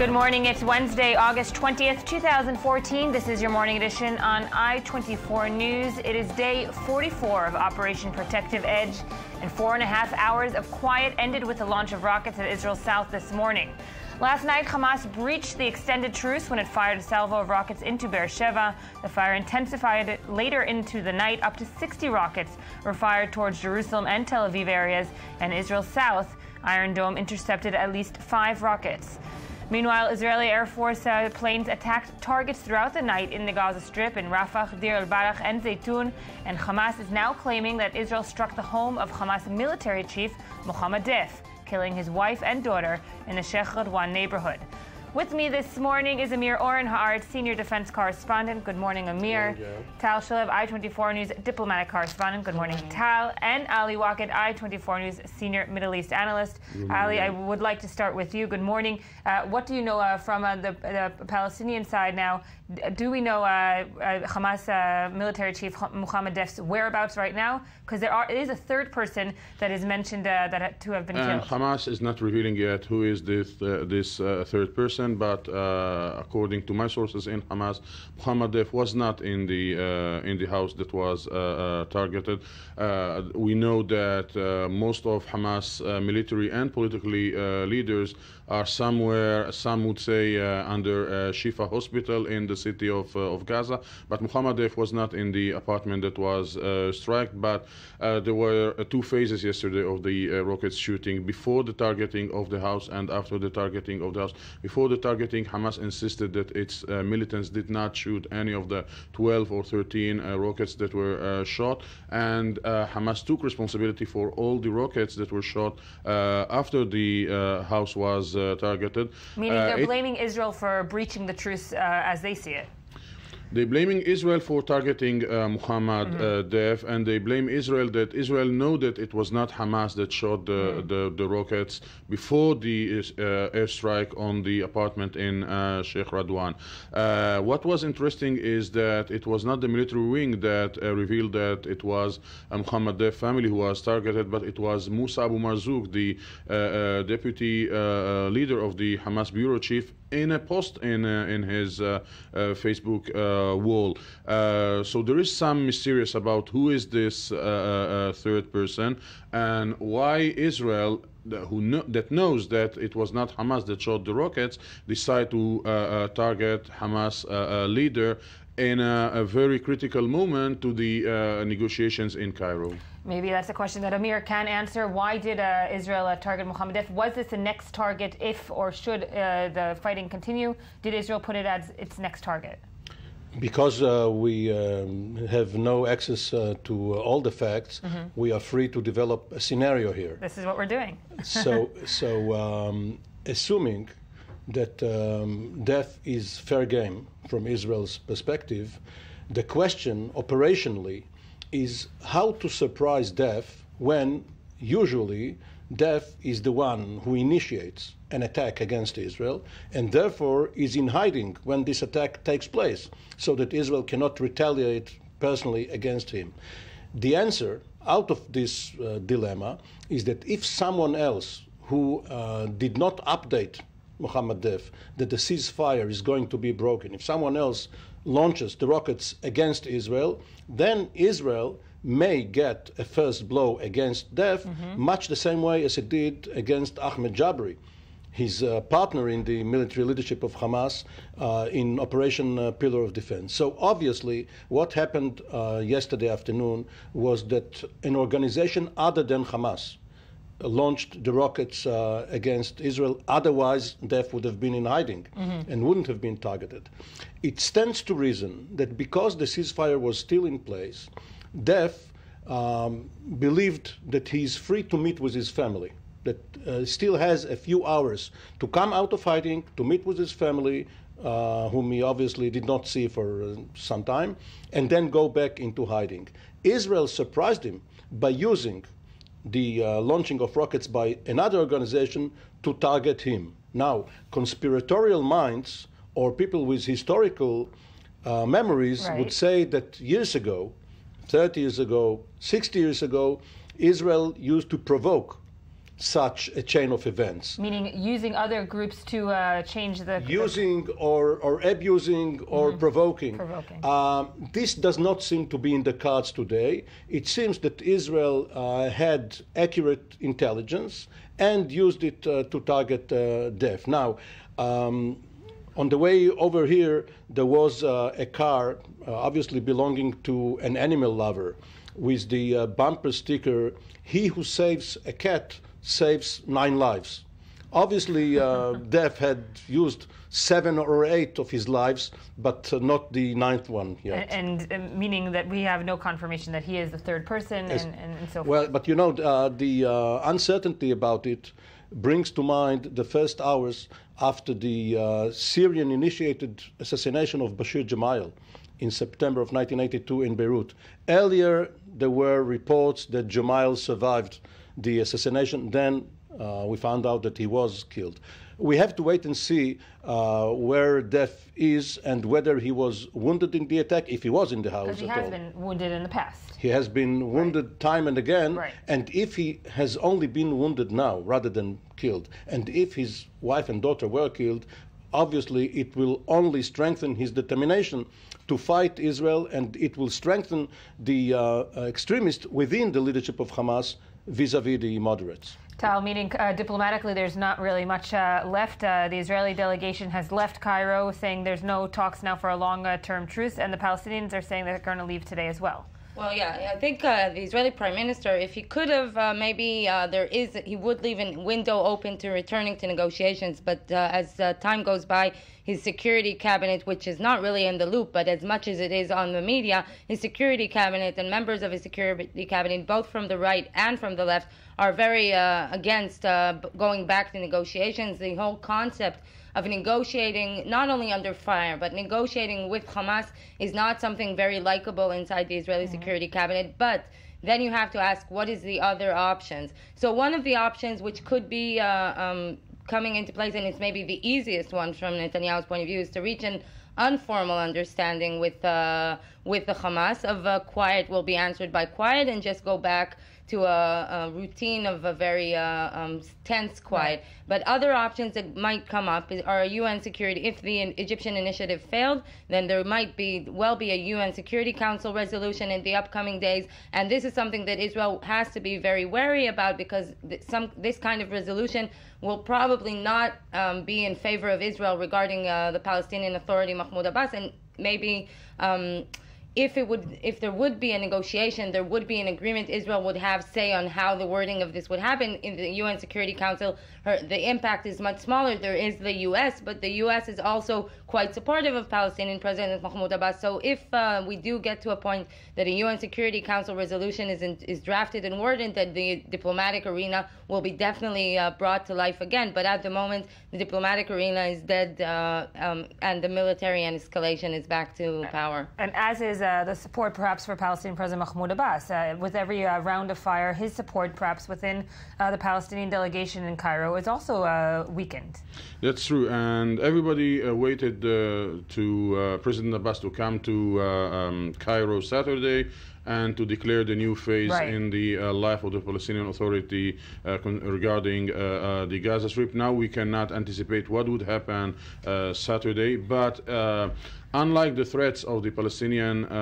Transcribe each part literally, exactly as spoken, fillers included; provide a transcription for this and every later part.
Good morning. It's Wednesday, August twentieth, two thousand fourteen. This is your morning edition on I twenty-four News. It is day forty-four of Operation Protective Edge, and four and a half hours of quiet ended with the launch of rockets at Israel's south this morning. Last night, Hamas breached the extended truce when it fired a salvo of rockets into Beersheba. The fire intensified later into the night. Up to sixty rockets were fired towards Jerusalem and Tel Aviv areas and Israel's south. Iron Dome intercepted at least five rockets. Meanwhile, Israeli Air Force uh, planes attacked targets throughout the night in the Gaza Strip, in Rafah, Deir al-Balah, and Zeitoun. And Hamas is now claiming that Israel struck the home of Hamas military chief Mohammed Deif, killing his wife and daughter in the Sheikh Radwan neighborhood. With me this morning is Amir Orenhard, senior defense correspondent. Good morning, Amir. Tal Shalev, I twenty-four News diplomatic correspondent. Good morning, Tal. And Ali Wakid, I twenty-four News senior Middle East analyst. Ali, I would like to start with you. Good morning. Uh, what do you know uh, from uh, the, the Palestinian side now? Do we know uh, uh, Hamas uh, military chief Mohammed Deif's whereabouts right now? Because there are, it is a third person that is mentioned uh, that to have been killed. And Hamas is not revealing yet who is this, uh, this uh, third person. But uh, according to my sources in Hamas, Mohammed Deif was not in the uh, in the house that was uh, uh, targeted. Uh, we know that uh, most of Hamas uh, military and politically uh, leaders are somewhere. Some would say uh, under uh, Shifa hospital in the city of uh, of Gaza. But Mohammed Deif was not in the apartment that was uh, struck. But uh, there were uh, two phases yesterday of the uh, rockets shooting: before the targeting of the house and after the targeting of the house. Before the targeting, Hamas insisted that its uh, militants did not shoot any of the twelve or thirteen uh, rockets that were uh, shot, and uh, Hamas took responsibility for all the rockets that were shot uh, after the uh, house was uh, targeted. Meaning uh, they're blaming Israel for breaching the truce uh, as they see it. They're blaming Israel for targeting uh, Mohammed mm-hmm. uh, Deif, and they blame Israel that Israel know that it was not Hamas that shot the, mm-hmm. the, the rockets before the uh, airstrike on the apartment in uh, Sheikh Radwan. Uh, what was interesting is that it was not the military wing that uh, revealed that it was uh, Mohammed Deif family who was targeted, but it was Musa Abu Marzouk, the uh, uh, deputy uh, leader of the Hamas bureau chief, in a post in uh, in his uh, uh, Facebook uh, wall. Uh, so there is some mysterious about who is this uh, uh, third person and why Israel, who know, that knows that it was not Hamas that shot the rockets, decide to uh, uh, target Hamas uh, uh, leader in a, a very critical moment to the uh, negotiations in Cairo. Maybe that's a question that Amir can answer. Why did uh, Israel uh, target Mohammed Deif? Was this the next target if or should uh, the fighting continue? Did Israel put it as its next target? Because uh, we um, have no access uh, to uh, all the facts, mm-hmm. we are free to develop a scenario here. This is what we're doing. so so um, assuming that um, Deif is fair game from Israel's perspective, the question operationally is how to surprise Deif when usually Deif is the one who initiates an attack against Israel and therefore is in hiding when this attack takes place so that Israel cannot retaliate personally against him. The answer out of this uh, dilemma is that if someone else who uh, did not update Mohammed Deif that the ceasefire is going to be broken, if someone else launches the rockets against Israel, then Israel may get a first blow against Deif, mm-hmm. much the same way as it did against Ahmed Jabari, his uh, partner in the military leadership of Hamas uh, in Operation uh, Pillar of Defense. So obviously what happened uh, yesterday afternoon was that an organization other than Hamas launched the rockets uh, against Israel. Otherwise, Deif would have been in hiding mm-hmm. and wouldn't have been targeted. It stands to reason that because the ceasefire was still in place, Deif um, believed that he's free to meet with his family, that uh, still has a few hours to come out of hiding, to meet with his family, uh, whom he obviously did not see for uh, some time, and then go back into hiding. Israel surprised him by using the uh, launching of rockets by another organization to target him. Now, conspiratorial minds or people with historical uh, memories right. would say that years ago, thirty years ago, sixty years ago, Israel used to provoke such a chain of events. Meaning using other groups to uh, change the... Using or, or abusing or mm-hmm. provoking. provoking. Um, this does not seem to be in the cards today. It seems that Israel uh, had accurate intelligence and used it uh, to target uh, Deif. Now, um, on the way over here, there was uh, a car, uh, obviously belonging to an animal lover, with the uh, bumper sticker, "He who saves a cat saves nine lives." Obviously, uh, Deif had used seven or eight of his lives, but uh, not the ninth one yet. And, and, and meaning that we have no confirmation that he is the third person, yes. and, and, and so forth. Well, but you know, uh, the uh, uncertainty about it brings to mind the first hours after the uh, Syrian-initiated assassination of Bashir Gemayel in September of nineteen eighty-two in Beirut. Earlier, there were reports that Gemayel survived the assassination. Then uh, we found out that he was killed. We have to wait and see uh, where Deif is and whether he was wounded in the attack, if he was in the house at all. Because he has been wounded in the past. He has been wounded right. time and again. Right. And if he has only been wounded now rather than killed, and if his wife and daughter were killed, obviously it will only strengthen his determination to fight Israel, and it will strengthen the uh, extremists within the leadership of Hamas vis-a-vis the moderates. Tal, meaning uh, diplomatically there's not really much uh, left. Uh, the Israeli delegation has left Cairo, saying there's no talks now for a long-term truce, and the Palestinians are saying they're going to leave today as well. Well, yeah, I think uh, the Israeli Prime Minister, if he could have, uh, maybe uh, there is, he would leave a window open to returning to negotiations. But uh, as uh, time goes by, his security cabinet, which is not really in the loop, but as much as it is on the media, his security cabinet and members of his security cabinet, both from the right and from the left, are very uh, against uh, going back to negotiations. The whole concept of negotiating, not only under fire, but negotiating with Hamas is not something very likable inside the Israeli mm-hmm. security cabinet. But then you have to ask, what is the other options? So one of the options which could be uh, um, coming into place, and it's maybe the easiest one from Netanyahu's point of view, is to reach an informal understanding with, uh, with the Hamas of uh, quiet will be answered by quiet, and just go back to a, a routine of a very uh, um, tense quiet. Right. But other options that might come up are a U N security. If the Egyptian initiative failed, then there might be well be a U N Security Council resolution in the upcoming days. And this is something that Israel has to be very wary about, because th some this kind of resolution will probably not um, be in favor of Israel regarding uh, the Palestinian Authority, Mahmoud Abbas, and maybe. Um, If it would, if there would be a negotiation, there would be an agreement. Israel would have say on how the wording of this would happen in the U N Security Council. Her, the impact is much smaller. There is the U S, but the U S is also quite supportive of Palestinian President Mahmoud Abbas. So if uh, we do get to a point that a U N Security Council resolution is in, is drafted and worded, that the diplomatic arena will be definitely uh, brought to life again. But at the moment, the diplomatic arena is dead, uh, um, and the military and escalation is back to power. And as is Uh, the support, perhaps, for Palestinian President Mahmoud Abbas. Uh, with every uh, round of fire, his support, perhaps, within uh, the Palestinian delegation in Cairo is also uh, weakened. That's true, and everybody uh, waited uh, to uh, President Abbas to come to uh, um, Cairo Saturday and to declare the new phase right. in the uh, life of the Palestinian Authority uh, regarding uh, uh, the Gaza Strip. Now we cannot anticipate what would happen uh, Saturday, but uh, unlike the threats of the Palestinian uh, uh,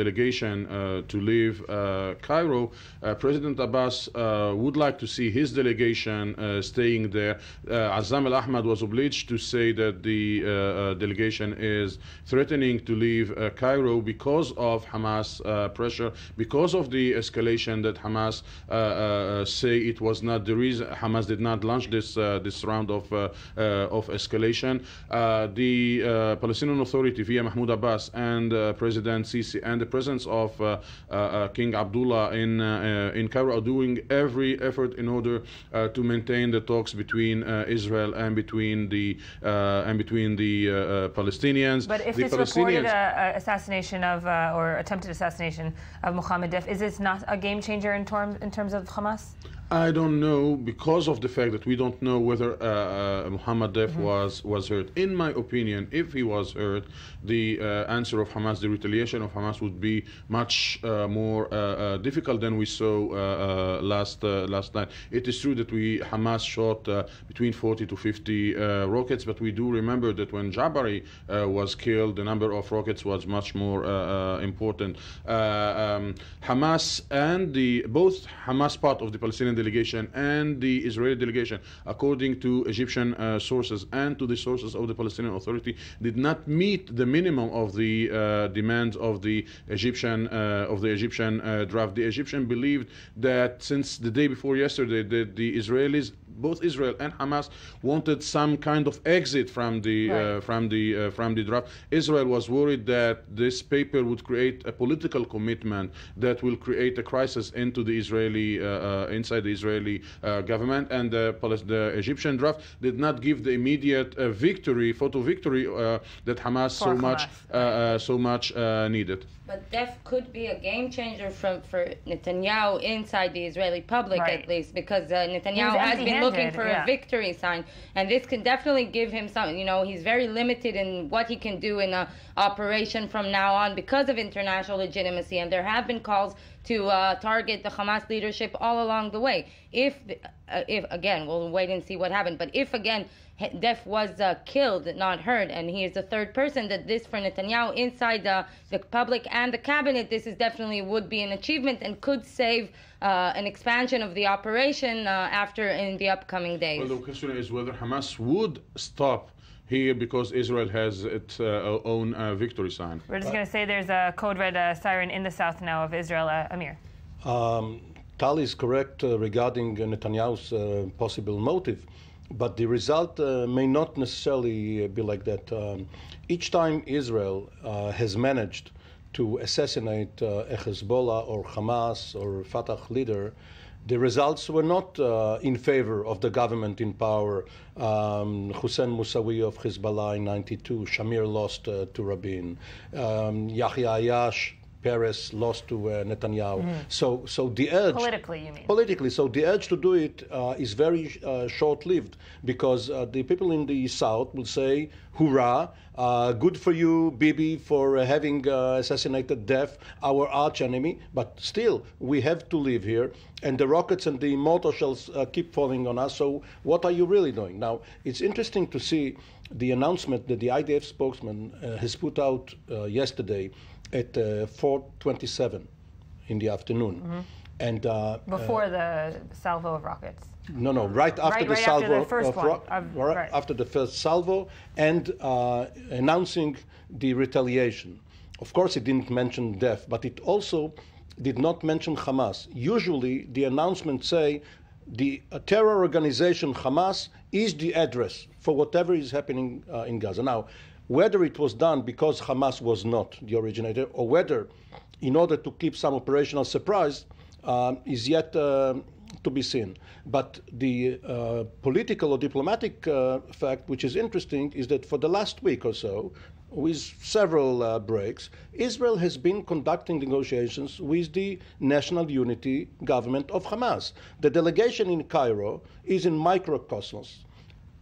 delegation uh, to leave uh, Cairo, uh, President Abbas uh, would like to see his delegation uh, staying there. Uh, Azam Al Ahmad was obliged to say that the uh, uh, delegation is threatening to leave uh, Cairo because of Hamas uh, pressure, because of the escalation that Hamas uh, uh, say it was not the reason. Hamas did not launch this uh, this round of uh, uh, of escalation. Uh, the uh, Palestinian Authority, via Mahmoud Abbas and uh, President Sisi, and the presence of uh, uh, King Abdullah in uh, in Cairo, are doing every effort in order uh, to maintain the talks between uh, Israel and between the uh, and between the uh, uh, Palestinians. But if the this reported uh, assassination of uh, or attempted assassination of Mohammed Deif, is this not a game changer in terms in terms of Hamas? I don't know, because of the fact that we don't know whether uh, uh, Mohammed Deif mm-hmm. was was hurt. In my opinion, if he was hurt, the uh, answer of Hamas, the retaliation of Hamas would be much uh, more uh, uh, difficult than we saw uh, uh, last uh, last night. It is true that we Hamas shot uh, between forty to fifty uh, rockets, but we do remember that when Jabari uh, was killed, the number of rockets was much more uh, uh, important. Uh, um, Hamas and the both Hamas part of the Palestinian delegation and the Israeli delegation, according to Egyptian uh, sources and to the sources of the Palestinian Authority, did not meet the minimum of the uh, demands of the Egyptian uh, of the Egyptian uh, draft. The Egyptian believed that since the day before yesterday, that the Israelis, both Israel and Hamas, wanted some kind of exit from the right. uh, from the uh, from the draft. Israel was worried that this paper would create a political commitment that will create a crisis into the Israeli uh, uh, inside the Israeli uh, government, and the, the Egyptian draft did not give the immediate uh, victory, photo victory uh, that Hamas for so Hamas. much uh, uh, so much uh, needed. But that could be a game changer from for Netanyahu inside the Israeli public, right. at least, because uh, Netanyahu has been looking for yeah. a victory sign, and this can definitely give him something. You know, he's very limited in what he can do in an operation from now on because of international legitimacy, and there have been calls to uh, target the Hamas leadership all along the way. If, uh, if again, we'll wait and see what happened, but if, again, Deif was uh, killed, not hurt, and he is the third person, that this for Netanyahu, inside the, the public and the cabinet, this is definitely would be an achievement and could save uh, an expansion of the operation uh, after in the upcoming days. Well, the question is whether Hamas would stop here because Israel has its uh, own uh, victory sign. We're just going to say there's a code red uh, siren in the south now of Israel. Uh, Amir. Um, Tal is correct uh, regarding Netanyahu's uh, possible motive, but the result uh, may not necessarily be like that. Um, each time Israel uh, has managed to assassinate uh, a Hezbollah or Hamas or Fatah leader, the results were not uh, in favor of the government in power. Um, Hussein Mousawi of Hezbollah in ninety-two, Shamir lost uh, to Rabin. Um, Yahya Ayash, Peres lost to uh, Netanyahu. Mm. So, so the urge... Politically, you mean? Politically. So the urge to do it uh, is very uh, short-lived, because uh, the people in the south will say, hurrah, uh, good for you, Bibi, for uh, having uh, assassinated Deif, our arch enemy, but still, we have to live here, and the rockets and the mortar shells uh, keep falling on us, so what are you really doing? Now, it's interesting to see the announcement that the I D F spokesman uh, has put out uh, yesterday at uh, four twenty-seven in the afternoon. Mm-hmm. And uh, before uh, the salvo of rockets. No, no, right after right, the right salvo after the first of, one, of, of right. after the first salvo, and uh, announcing the retaliation. Of course, it didn't mention Deif, but it also did not mention Hamas. Usually, the announcements say the uh, terror organization Hamas is the address for whatever is happening uh, in Gaza now. Whether it was done because Hamas was not the originator, or whether in order to keep some operational surprise, um, is yet uh, to be seen. But the uh, political or diplomatic uh, fact, which is interesting, is that for the last week or so, with several uh, breaks, Israel has been conducting negotiations with the National Unity Government of Hamas. The delegation in Cairo is in microcosmos.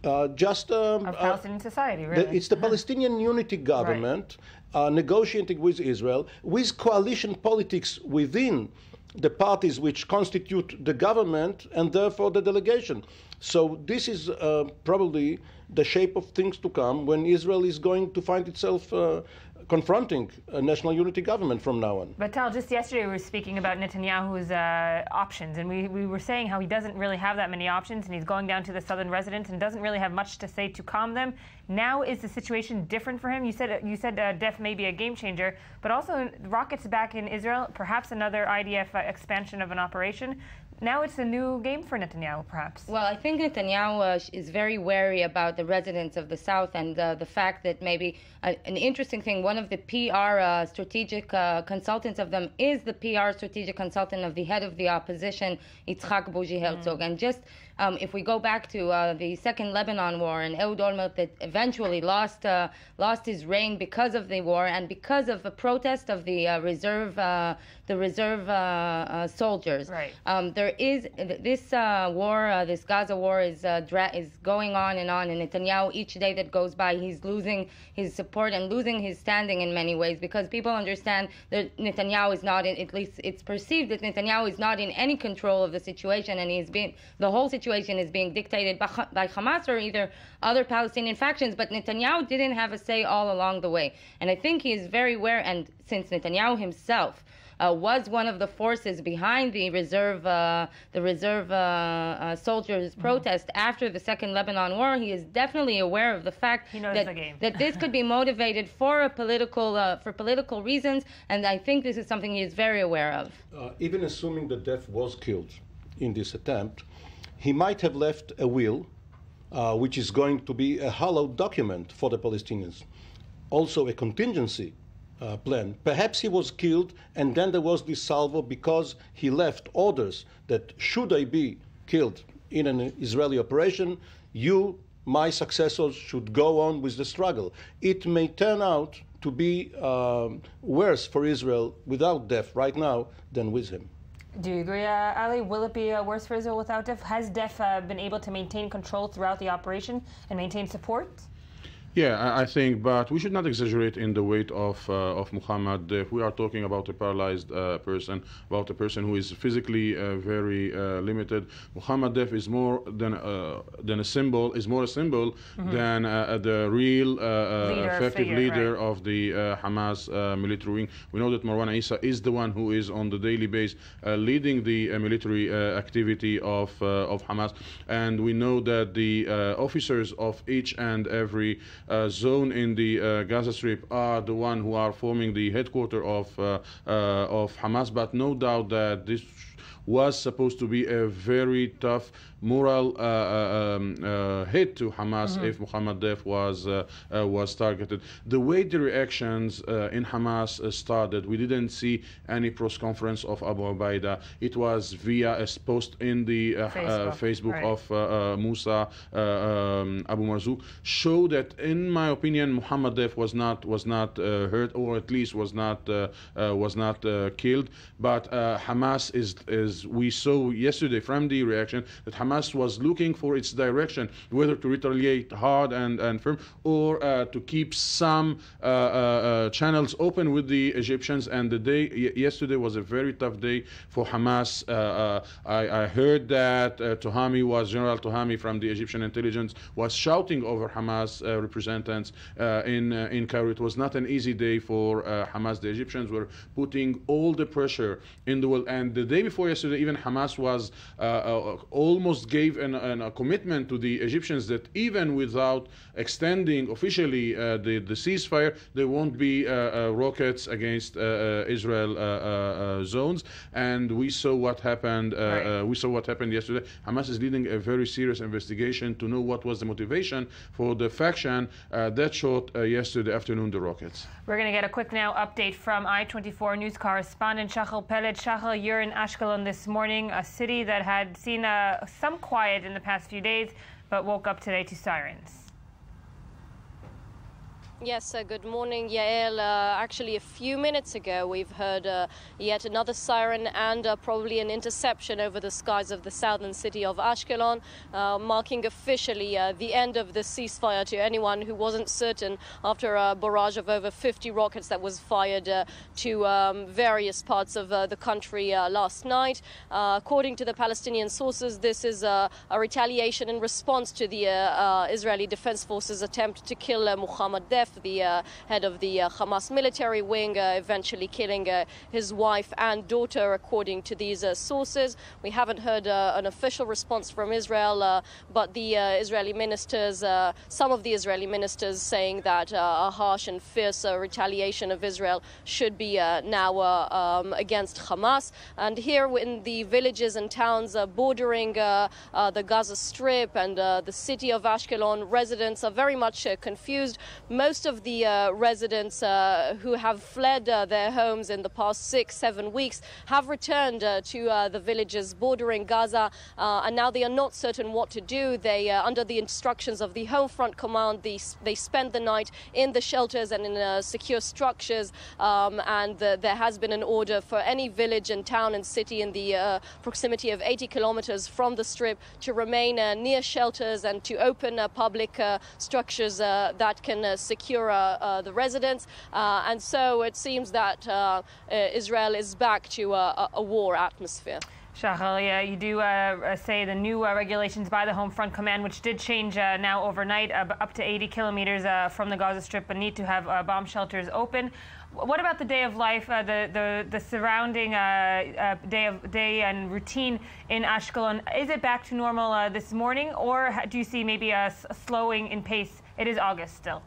Uh, just um, of Palestinian uh, society, really. The, it's the Palestinian Unity Government right. uh, negotiating with Israel, with coalition politics within the parties which constitute the government and therefore the delegation. So this is uh, probably the shape of things to come when Israel is going to find itself uh, confronting a national unity government from now on. But Tal, just yesterday we were speaking about Netanyahu's uh, options, and we, we were saying how he doesn't really have that many options, and he's going down to the southern residents and doesn't really have much to say to calm them. Now is the situation different for him? You said you said uh, Deif may be a game changer, but also rockets back in Israel, perhaps another I D F expansion of an operation. Now it's a new game for Netanyahu, perhaps. Well, I think Netanyahu uh, is very wary about the residents of the South, and uh, the fact that maybe uh, an interesting thing, one of the P R uh, strategic uh, consultants of them is the P R strategic consultant of the head of the opposition, Yitzhak Bougie Herzog. Mm. And just um, if we go back to uh, the Second Lebanon War and Ehud Olmert that eventually lost, uh, lost his reign because of the war and because of a protest of the uh, reserve uh, the reserve uh, uh, soldiers. Right. Um, there is this uh, war, uh, this Gaza war is uh, dra is going on and on. And Netanyahu, each day that goes by, he's losing his support and losing his standing in many ways, because people understand that Netanyahu is not in, at least it's perceived that Netanyahu is not in any control of the situation, and he's been the whole situation is being dictated by, by Hamas or either other Palestinian factions. But Netanyahu didn't have a say all along the way, and I think he is very aware. And since Netanyahu himself Uh, was one of the forces behind the reserve uh, the reserve uh, uh, soldiers protest mm-hmm. after the Second Lebanon War, he is definitely aware of the fact that, that this could be motivated for a political uh, for political reasons, and I think this is something he is very aware of. Uh, even assuming that Deif was killed in this attempt, he might have left a will, uh, which is going to be a hollow document for the Palestinians, also a contingency Uh, plan. Perhaps he was killed, and then there was this salvo because he left orders that should I be killed in an Israeli operation, you, my successors, should go on with the struggle. It may turn out to be um, worse for Israel without Deif right now than with him. Do you agree, uh, Ali? Will it be uh, worse for Israel without Deif? Has Deif uh, been able to maintain control throughout the operation and maintain support? Yeah, I think, but we should not exaggerate in the weight of uh, of Mohammed Deif. We are talking about a paralyzed uh, person, about a person who is physically uh, very uh, limited. Mohammed Deif is more than uh, than a symbol, is more a symbol mm-hmm. than uh, the real uh, leader, effective figure, leader right. of the uh, Hamas uh, military wing. We know that Marwan Issa is the one who is on the daily base uh, leading the uh, military uh, activity of uh, of Hamas, and we know that the uh, officers of each and every Uh, zone in the uh, Gaza Strip are the one who are forming the headquarters of uh, uh, of Hamas. But no doubt that this was supposed to be a very tough moral uh, um, uh, hit to Hamas mm-hmm. if Mohammed Deif was uh, uh, was targeted. The way the reactions uh, in Hamas uh, started, we didn't see any press conference of Abu Ubaidah. It was via a post in the uh, Facebook, uh, Facebook right. of uh, uh, Musa uh, um, Abu Marzouk, show that, in my opinion, Mohammed Deif was not was not uh, hurt, or at least was not uh, uh, was not uh, killed. But uh, Hamas is is we saw yesterday from the reaction that Hamas Hamas was looking for its direction, whether to retaliate hard and, and firm, or uh, to keep some uh, uh, channels open with the Egyptians. And the day yesterday was a very tough day for Hamas. Uh, uh, I, I heard that uh, Tohami was, General Tohami from the Egyptian intelligence was shouting over Hamas uh, representatives uh, in, uh, in Cairo. It was not an easy day for uh, Hamas. The Egyptians were putting all the pressure in the world. And the day before yesterday, even Hamas was uh, uh, almost gave an, an, a commitment to the Egyptians that even without extending officially uh, the, the ceasefire, there won't be uh, uh, rockets against uh, uh, Israel uh, uh, zones. And we saw what happened. Uh, right. uh, we saw what happened yesterday. Hamas is leading a very serious investigation to know what was the motivation for the faction uh, that shot uh, yesterday afternoon the rockets. We're going to get a quick now update from I twenty-four News correspondent Shachar Peled. Shachar, you're in Ashkelon this morning, a city that had seen a some quiet in the past few days, but woke up today to sirens. Yes, uh, good morning, Yael. Uh, actually, a few minutes ago, we've heard uh, yet another siren and uh, probably an interception over the skies of the southern city of Ashkelon, uh, marking officially uh, the end of the ceasefire to anyone who wasn't certain after a barrage of over fifty rockets that was fired uh, to um, various parts of uh, the country uh, last night. Uh, according to the Palestinian sources, this is uh, a retaliation in response to the uh, uh, Israeli Defense Forces' attempt to kill uh, Mohammed Deif, the uh, head of the uh, Hamas military wing, uh, eventually killing uh, his wife and daughter, according to these uh, sources. We haven't heard uh, an official response from Israel, uh, but the uh, Israeli ministers, uh, some of the Israeli ministers saying that uh, a harsh and fierce uh, retaliation of Israel should be uh, now uh, um, against Hamas. And here in the villages and towns uh, bordering uh, uh, the Gaza Strip and uh, the city of Ashkelon, residents are very much uh, confused. Most most of the uh, residents uh, who have fled uh, their homes in the past six, seven weeks have returned uh, to uh, the villages bordering Gaza, uh, and now they are not certain what to do. They, uh, under the instructions of the Home Front Command, they, they spend the night in the shelters and in uh, secure structures, um, and the, there has been an order for any village and town and city in the uh, proximity of eighty kilometers from the Strip to remain uh, near shelters and to open uh, public uh, structures uh, that can uh, secure uh, uh, the residents. Uh, and so it seems that uh, Israel is back to uh, a war atmosphere. Shahaliya, you do uh, say the new uh, regulations by the Home Front Command, which did change uh, now overnight, uh, up to eighty kilometers uh, from the Gaza Strip, but need to have uh, bomb shelters open. What about the day of life, uh, the, the the surrounding uh, uh, day of day and routine in Ashkelon? Is it back to normal uh, this morning, or do you see maybe a slowing in pace? It is August still.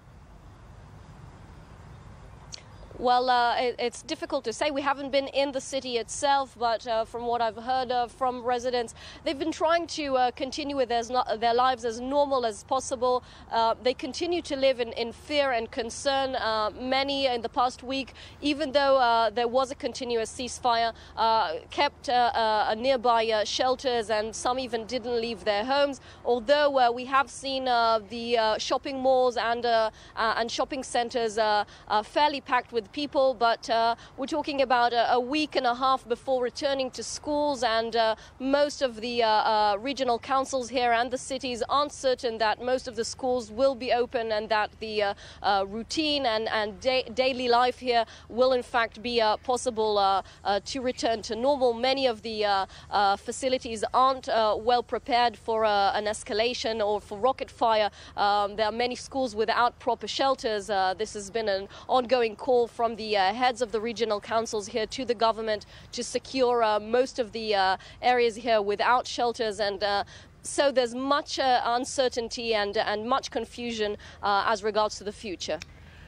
Well, uh, it, it's difficult to say. We haven't been in the city itself, but uh, from what I've heard uh, from residents, they've been trying to uh, continue with their, their lives as normal as possible. Uh, they continue to live in, in fear and concern. Uh, many in the past week, even though uh, there was a continuous ceasefire, uh, kept uh, uh, nearby uh, shelters, and some even didn't leave their homes. Although uh, we have seen uh, the uh, shopping malls and, uh, uh, and shopping centers uh, uh, fairly packed with people, but uh, we're talking about a, a week and a half before returning to schools, and uh, most of the uh, uh, regional councils here and the cities aren't certain that most of the schools will be open, and that the uh, uh, routine and, and da daily life here will in fact be uh, possible uh, uh, to return to normal. Many of the uh, uh, facilities aren't uh, well prepared for uh, an escalation or for rocket fire. Um, there are many schools without proper shelters. Uh, this has been an ongoing call for from the uh, heads of the regional councils here to the government to secure uh, most of the uh, areas here without shelters, and uh, so there's much uh, uncertainty and, and much confusion uh, as regards to the future.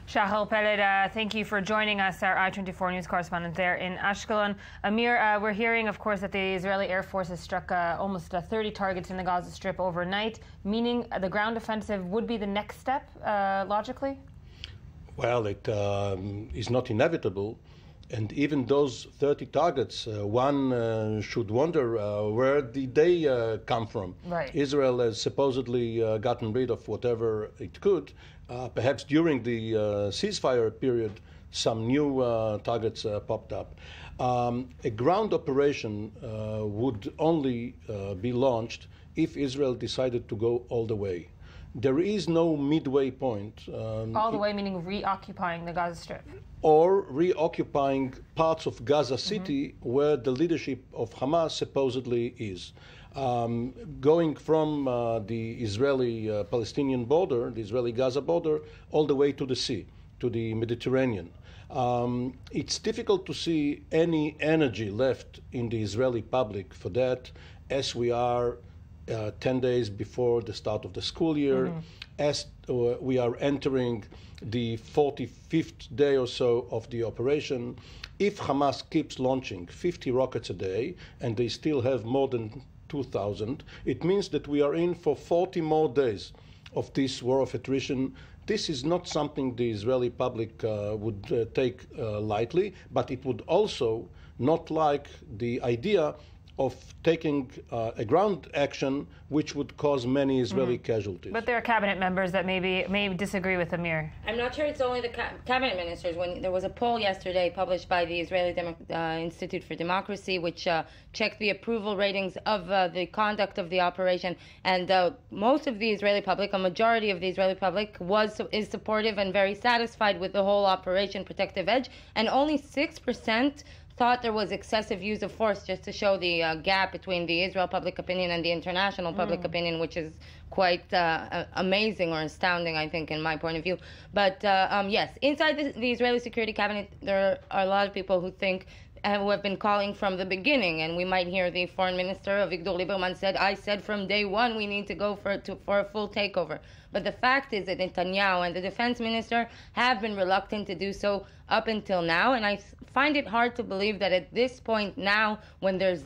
Shachar Peled, uh, thank you for joining us, our I twenty-four News correspondent there in Ashkelon. Amir, uh, we're hearing, of course, that the Israeli Air Force has struck uh, almost uh, thirty targets in the Gaza Strip overnight, meaning the ground offensive would be the next step, uh, logically? Well, it um, is not inevitable, and even those thirty targets, uh, one uh, should wonder uh, where did they uh, come from. Right. Israel has supposedly uh, gotten rid of whatever it could. Uh, perhaps during the uh, ceasefire period, some new uh, targets uh, popped up. Um, a ground operation uh, would only uh, be launched if Israel decided to go all the way. There is no midway point. Um, All the way meaning reoccupying the Gaza Strip? Or reoccupying parts of Gaza City, mm-hmm. where the leadership of Hamas supposedly is. Um, going from uh, the Israeli-Palestinian uh, border, the Israeli-Gaza border, all the way to the sea, to the Mediterranean. Um, it's difficult to see any energy left in the Israeli public for that, as we are Uh, ten days before the start of the school year, mm-hmm. as uh, we are entering the forty-fifth day or so of the operation. If Hamas keeps launching fifty rockets a day, and they still have more than two thousand, it means that we are in for forty more days of this war of attrition. This is not something the Israeli public uh, would uh, take uh, lightly, but it would also not like the idea of taking uh, a ground action which would cause many Israeli mm-hmm. casualties. But there are cabinet members that maybe may disagree with Amir. I'm not sure it's only the ca cabinet ministers. When there was a poll yesterday published by the Israeli Demo uh, Institute for Democracy, which uh, checked the approval ratings of uh, the conduct of the operation, and uh, most of the Israeli public, a majority of the Israeli public, was is supportive and very satisfied with the whole Operation Protective Edge, and only six percent thought there was excessive use of force, just to show the uh, gap between the Israel public opinion and the international public mm. opinion, which is quite uh, amazing or astounding, I think, in my point of view. But uh, um, yes, inside the, the Israeli security cabinet, there are a lot of people who think, uh, who have been calling from the beginning, and we might hear the foreign minister, Avigdor Lieberman, said, I said from day one we need to go for, to, for a full takeover. But the fact is that Netanyahu and the defense minister have been reluctant to do so up until now, and I find it hard to believe that at this point now, when there's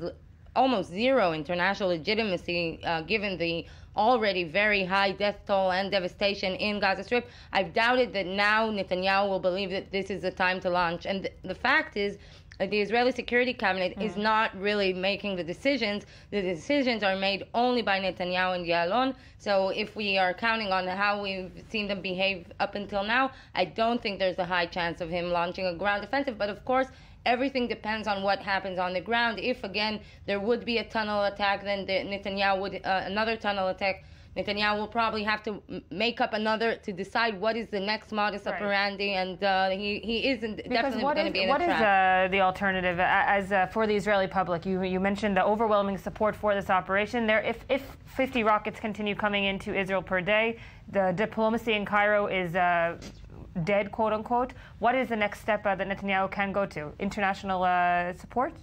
almost zero international legitimacy, uh, given the already very high death toll and devastation in Gaza Strip, I've doubted that now Netanyahu will believe that this is the time to launch. And th- the fact is, the Israeli Security Cabinet mm. is not really making the decisions. The decisions are made only by Netanyahu and Yalon. So if we are counting on how we've seen them behave up until now, I don't think there's a high chance of him launching a ground offensive. But of course, everything depends on what happens on the ground. If, again, there would be a tunnel attack, then the Netanyahu would, uh, another tunnel attack, Netanyahu will probably have to make up another to decide what is the next modus right. operandi, and uh, he, he isn't because definitely going to be in a trap. What is uh, the alternative as uh, for the Israeli public? You you mentioned the overwhelming support for this operation. There, if if fifty rockets continue coming into Israel per day, the diplomacy in Cairo is uh, dead, quote unquote. What is the next step uh, that Netanyahu can go to? International uh, support?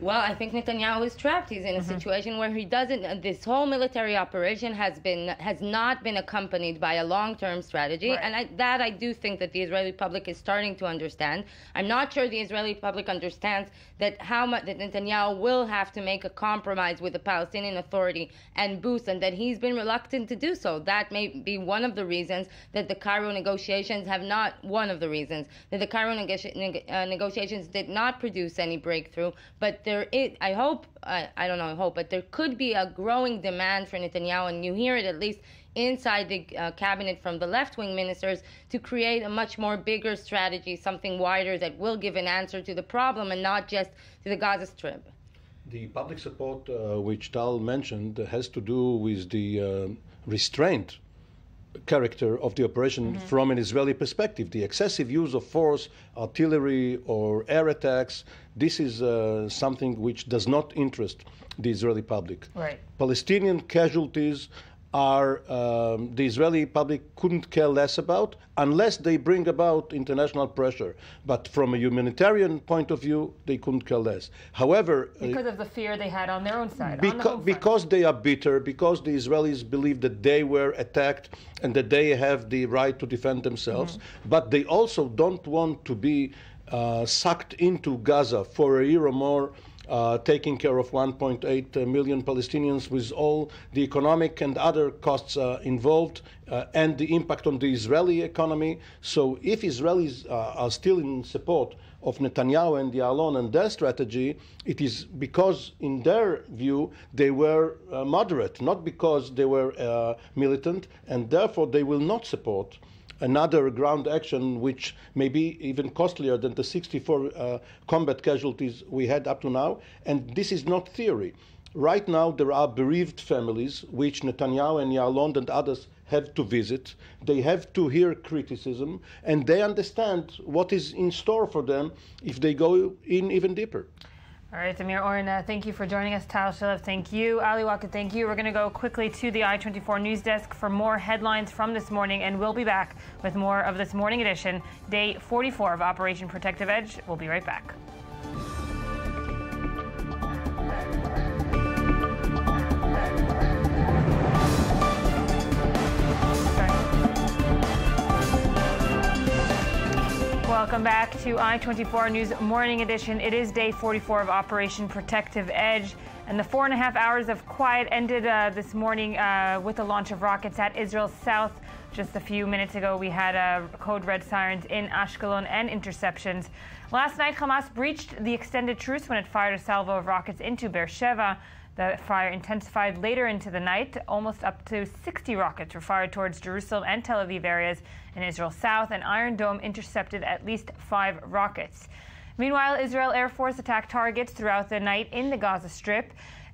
Well, I think Netanyahu is trapped. He's in a mm-hmm. situation where he doesn't. This whole military operation has been has not been accompanied by a long-term strategy, right. and I, that I do think that the Israeli public is starting to understand. I'm not sure the Israeli public understands that how much that Netanyahu will have to make a compromise with the Palestinian Authority and boost, and that he's been reluctant to do so. That may be one of the reasons that the Cairo negotiations have not. One of the reasons that the Cairo neg- neg- uh, negotiations did not produce any breakthrough, but there is, I hope, I, I don't know, I hope, but there could be a growing demand for Netanyahu, and you hear it at least inside the uh, cabinet from the left-wing ministers, to create a much more bigger strategy, something wider that will give an answer to the problem and not just to the Gaza Strip. The public support, uh, which Tal mentioned, has to do with the uh, restraint character of the operation mm-hmm. from an Israeli perspective. The excessive use of force, artillery or air attacks, this is uh, something which does not interest the Israeli public. Right. Palestinian casualties are um, the Israeli public couldn't care less about unless they bring about international pressure. But from a humanitarian point of view, they couldn't care less. However, because uh, of the fear they had on their own side, beca- on the home because front. They are bitter, because the Israelis believe that they were attacked and that they have the right to defend themselves. Mm-hmm. But they also don't want to be uh, sucked into Gaza for a year or more, Uh, taking care of one point eight million Palestinians with all the economic and other costs uh, involved uh, and the impact on the Israeli economy. So if Israelis uh, are still in support of Netanyahu and Ya'alon and their strategy, it is because, in their view, they were uh, moderate, not because they were uh, militant, and therefore they will not support another ground action, which may be even costlier than the sixty-four uh, combat casualties we had up to now. And this is not theory. Right now, there are bereaved families, which Netanyahu and Ya'alon and others have to visit. They have to hear criticism, and they understand what is in store for them if they go in even deeper. All right, Amir Orenhard, uh, thank you for joining us. Tal Shalev, thank you. Ali Wakid, thank you. We're going to go quickly to the I twenty-four News Desk for more headlines from this morning, and we'll be back with more of This Morning Edition, day forty-four of Operation Protective Edge. We'll be right back. Welcome back to I twenty-four News Morning Edition. It is day forty-four of Operation Protective Edge, and the four and a half hours of quiet ended uh, this morning uh, with the launch of rockets at Israel's south. Just a few minutes ago, we had uh, code red sirens in Ashkelon and interceptions. Last night, Hamas breached the extended truce when it fired a salvo of rockets into Beersheba. The fire intensified later into the night. Almost up to sixty rockets were fired towards Jerusalem and Tel Aviv areas in Israel's south, and Iron Dome intercepted at least five rockets. Meanwhile, Israel Air Force attacked targets throughout the night in the Gaza Strip,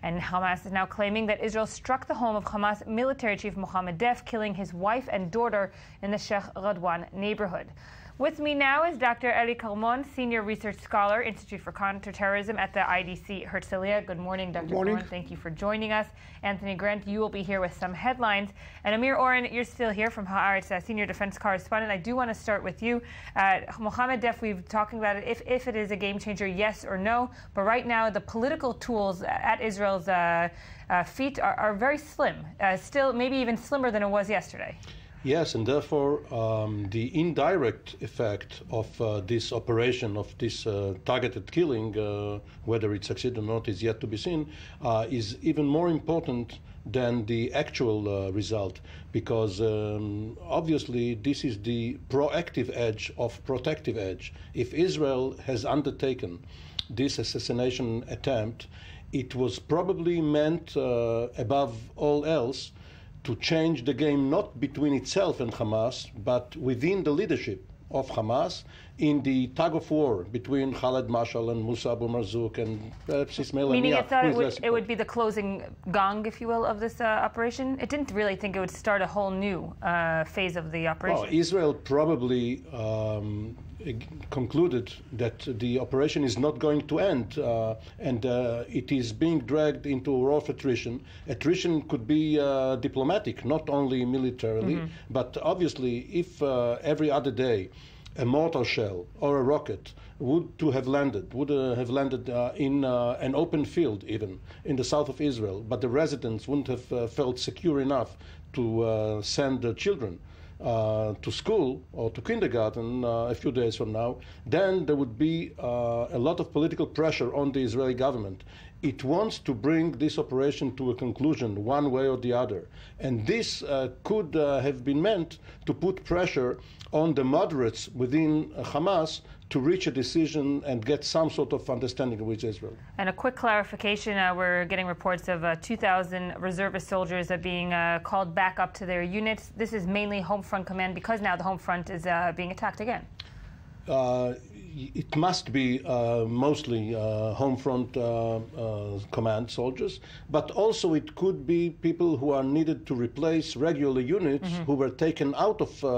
and Hamas is now claiming that Israel struck the home of Hamas military chief Mohammed Deif, killing his wife and daughter in the Sheikh Radwan neighborhood. With me now is Doctor Eli Kalmon, Senior Research Scholar, Institute for Counterterrorism at the I D C Herzliya. Good morning, Doctor Kalmon. Thank you for joining us. Anthony Grant, you will be here with some headlines. And Amir Orenhard, you're still here from Haaretz, uh, Senior Defense Correspondent. I do want to start with you. Uh, Mohammed Deif, we've been talking about it, if, if it is a game changer, yes or no. But right now, the political tools at Israel's uh, uh, feet are, are very slim, uh, still maybe even slimmer than it was yesterday. Yes, and therefore um, the indirect effect of uh, this operation, of this uh, targeted killing, uh, whether it succeeded or not is yet to be seen, uh, is even more important than the actual uh, result, because um, obviously this is the proactive edge of protective edge. If Israel has undertaken this assassination attempt, it was probably meant, uh, above all else, to change the game not between itself and Hamas, but within the leadership of Hamas in the tug of war between Khaled Mashal and Musa Abu Marzouk and perhaps Ismail Meaning Haniyeh, it thought it would, it would be the closing gong, if you will, of this uh, operation? It didn't really think it would start a whole new uh, phase of the operation. Well, Israel probably um, concluded that the operation is not going to end, uh, and uh, it is being dragged into a war of attrition. Attrition could be uh, diplomatic, not only militarily, mm-hmm. but obviously if uh, every other day a mortar shell or a rocket would to have landed, would uh, have landed uh, in uh, an open field even, in the south of Israel, but the residents wouldn't have uh, felt secure enough to uh, send their children Uh, to school or to kindergarten uh, a few days from now, then there would be uh, a lot of political pressure on the Israeli government. It wants to bring this operation to a conclusion one way or the other. And this uh, could uh, have been meant to put pressure on the moderates within uh, Hamas to reach a decision and get some sort of understanding with Israel. And a quick clarification, uh, we're getting reports of uh, two thousand reservist soldiers are being uh, called back up to their units. This is mainly Home Front Command, because now the Home Front is uh, being attacked again. Uh, it must be uh, mostly uh, Home Front uh, uh, Command soldiers, but also it could be people who are needed to replace regular units mm-hmm. who were taken out of uh,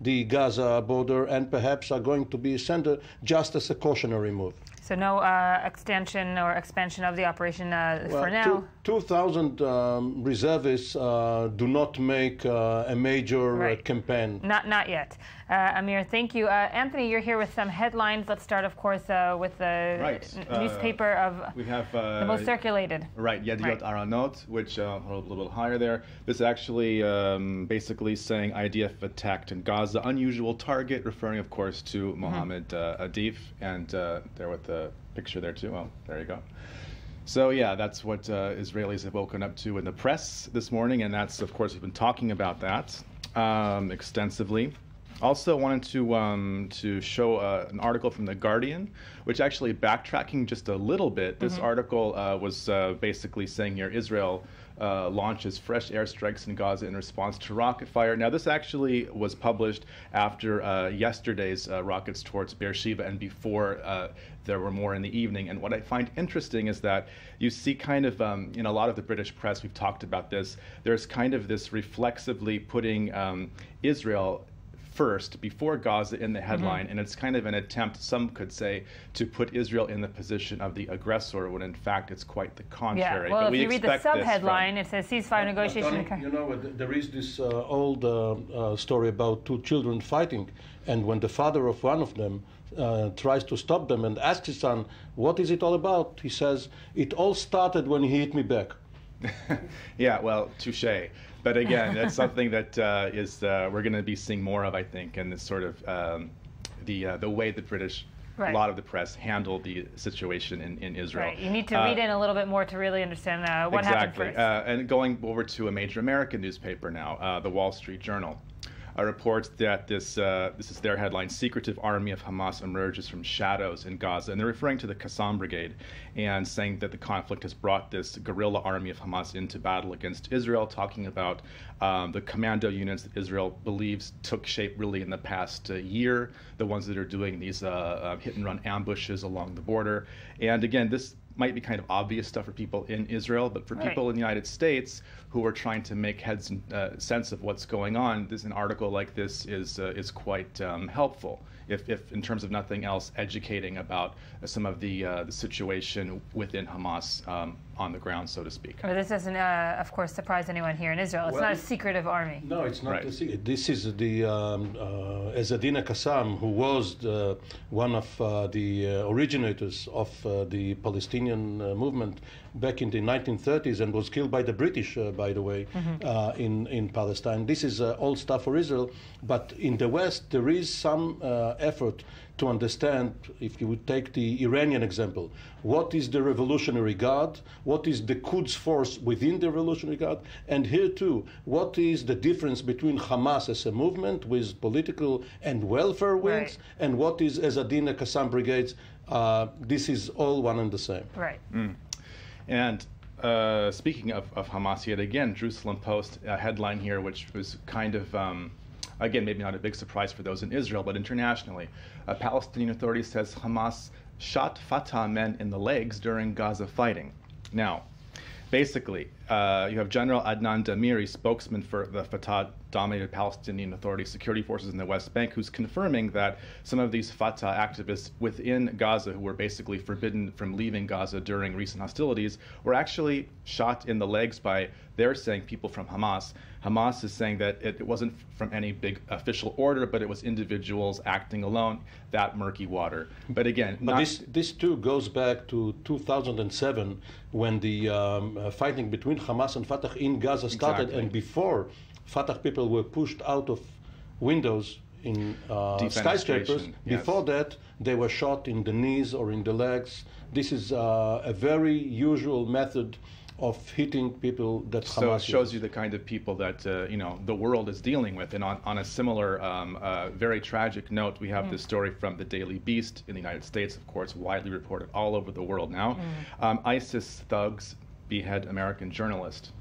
the Gaza border and perhaps are going to be sent uh, just as a cautionary move. So no uh, extension or expansion of the operation uh, well, for now? two thousand um, reservists uh, do not make uh, a major right. uh, campaign. Not, not yet. Uh, Amir, thank you. Uh, Anthony, you're here with some headlines. Let's start, of course, uh, with the right. uh, newspaper of we have, uh, the most circulated. Right, Yediot right. Aronot, which uh, a little bit higher there. This actually um, basically saying I D F attacked in Gaza, unusual target, referring, of course, to Mohammed mm-hmm. uh, Deif, and uh, there with the picture there too. Well, there you go. So yeah, that's what uh, Israelis have woken up to in the press this morning, and that's, of course, we've been talking about that um, extensively. Also wanted to um, to show uh, an article from The Guardian, which actually backtracking just a little bit. This mm-hmm. article uh, was uh, basically saying here Israel uh, launches fresh airstrikes in Gaza in response to rocket fire. Now this actually was published after uh, yesterday's uh, rockets towards Beersheba and before uh, there were more in the evening. And what I find interesting is that you see kind of um, in a lot of the British press, we've talked about this, there's kind of this reflexively putting um, Israel first, before Gaza in the headline, mm-hmm. and it's kind of an attempt, some could say, to put Israel in the position of the aggressor, when in fact it's quite the contrary. Yeah, well, but if we you read the sub-headline, it says ceasefire uh, negotiation. Uh, you know, there is this uh, old uh, uh, story about two children fighting, and when the father of one of them uh, tries to stop them and asks his son, what is it all about? He says, it all started when he hit me back. Yeah, well, touché. But again, that's something that uh, is uh, we're going to be seeing more of, I think, in this sort of um, the uh, the way the British, right. a lot of the press, handle the situation in, in Israel. Right. You need to uh, read in a little bit more to really understand uh, what exactly. happened first. Uh, and going over to a major American newspaper now, uh, the Wall Street Journal. Uh, reports that this uh, this is their headline, secretive army of Hamas emerges from shadows in Gaza. And they're referring to the Qassam Brigade and saying that the conflict has brought this guerrilla army of Hamas into battle against Israel, talking about um, the commando units that Israel believes took shape really in the past uh, year, the ones that are doing these uh, uh, hit-and-run ambushes along the border. And again, this might be kind of obvious stuff for people in Israel, but for right. people in the United States who are trying to make heads and uh, sense of what's going on, this an article like this is uh, is quite um, helpful. if, if in terms of nothing else, educating about some of the, uh, the situation within Hamas um, on the ground, so to speak. Well, this doesn't, uh, of course, surprise anyone here in Israel. It's well, not a secretive army. No, it's not. Right. The, this is the um, uh, Ezzedina Qassam, who was the, one of uh, the uh, originators of uh, the Palestinian uh, movement back in the nineteen thirties, and was killed by the British, uh, by the way, mm-hmm. uh, in, in Palestine. This is uh, old stuff for Israel, but in the West, there is some uh, effort to understand, if you would take the Iranian example, what is the Revolutionary Guard, what is the Quds force within the Revolutionary Guard, and here too, what is the difference between Hamas as a movement with political and welfare wings, right. and what is Ezzedina Qassam brigades? Uh, this is all one and the same. Right. Mm. And uh, speaking of, of Hamas, yet again, Jerusalem Post uh, headline here, which was kind of. Um, Again, maybe not a big surprise for those in Israel, but internationally. A Palestinian authority says Hamas shot Fatah men in the legs during Gaza fighting. Now, basically, uh, you have General Adnan Damiri, spokesman for the Fatah-dominated Palestinian Authority security forces in the West Bank, who's confirming that some of these Fatah activists within Gaza, who were basically forbidden from leaving Gaza during recent hostilities, were actually shot in the legs by, they're saying, people from Hamas. Hamas is saying that it, it wasn't from any big official order, but it was individuals acting alone. That murky water. But again, but this this too goes back to two thousand seven, when the um, uh, fighting between Hamas and Fatah in Gaza started, exactly. and before Fatah people were pushed out of windows in uh, skyscrapers. Yes. Before that, they were shot in the knees or in the legs. This is uh, a very usual method of hitting people that Hamas So it shows is. you the kind of people that, uh, you know, the world is dealing with. And on, on a similar, um, uh, very tragic note, we have mm. this story from the Daily Beast in the United States, of course, widely reported all over the world now. Mm. Um, ISIS thugs behead American journalist.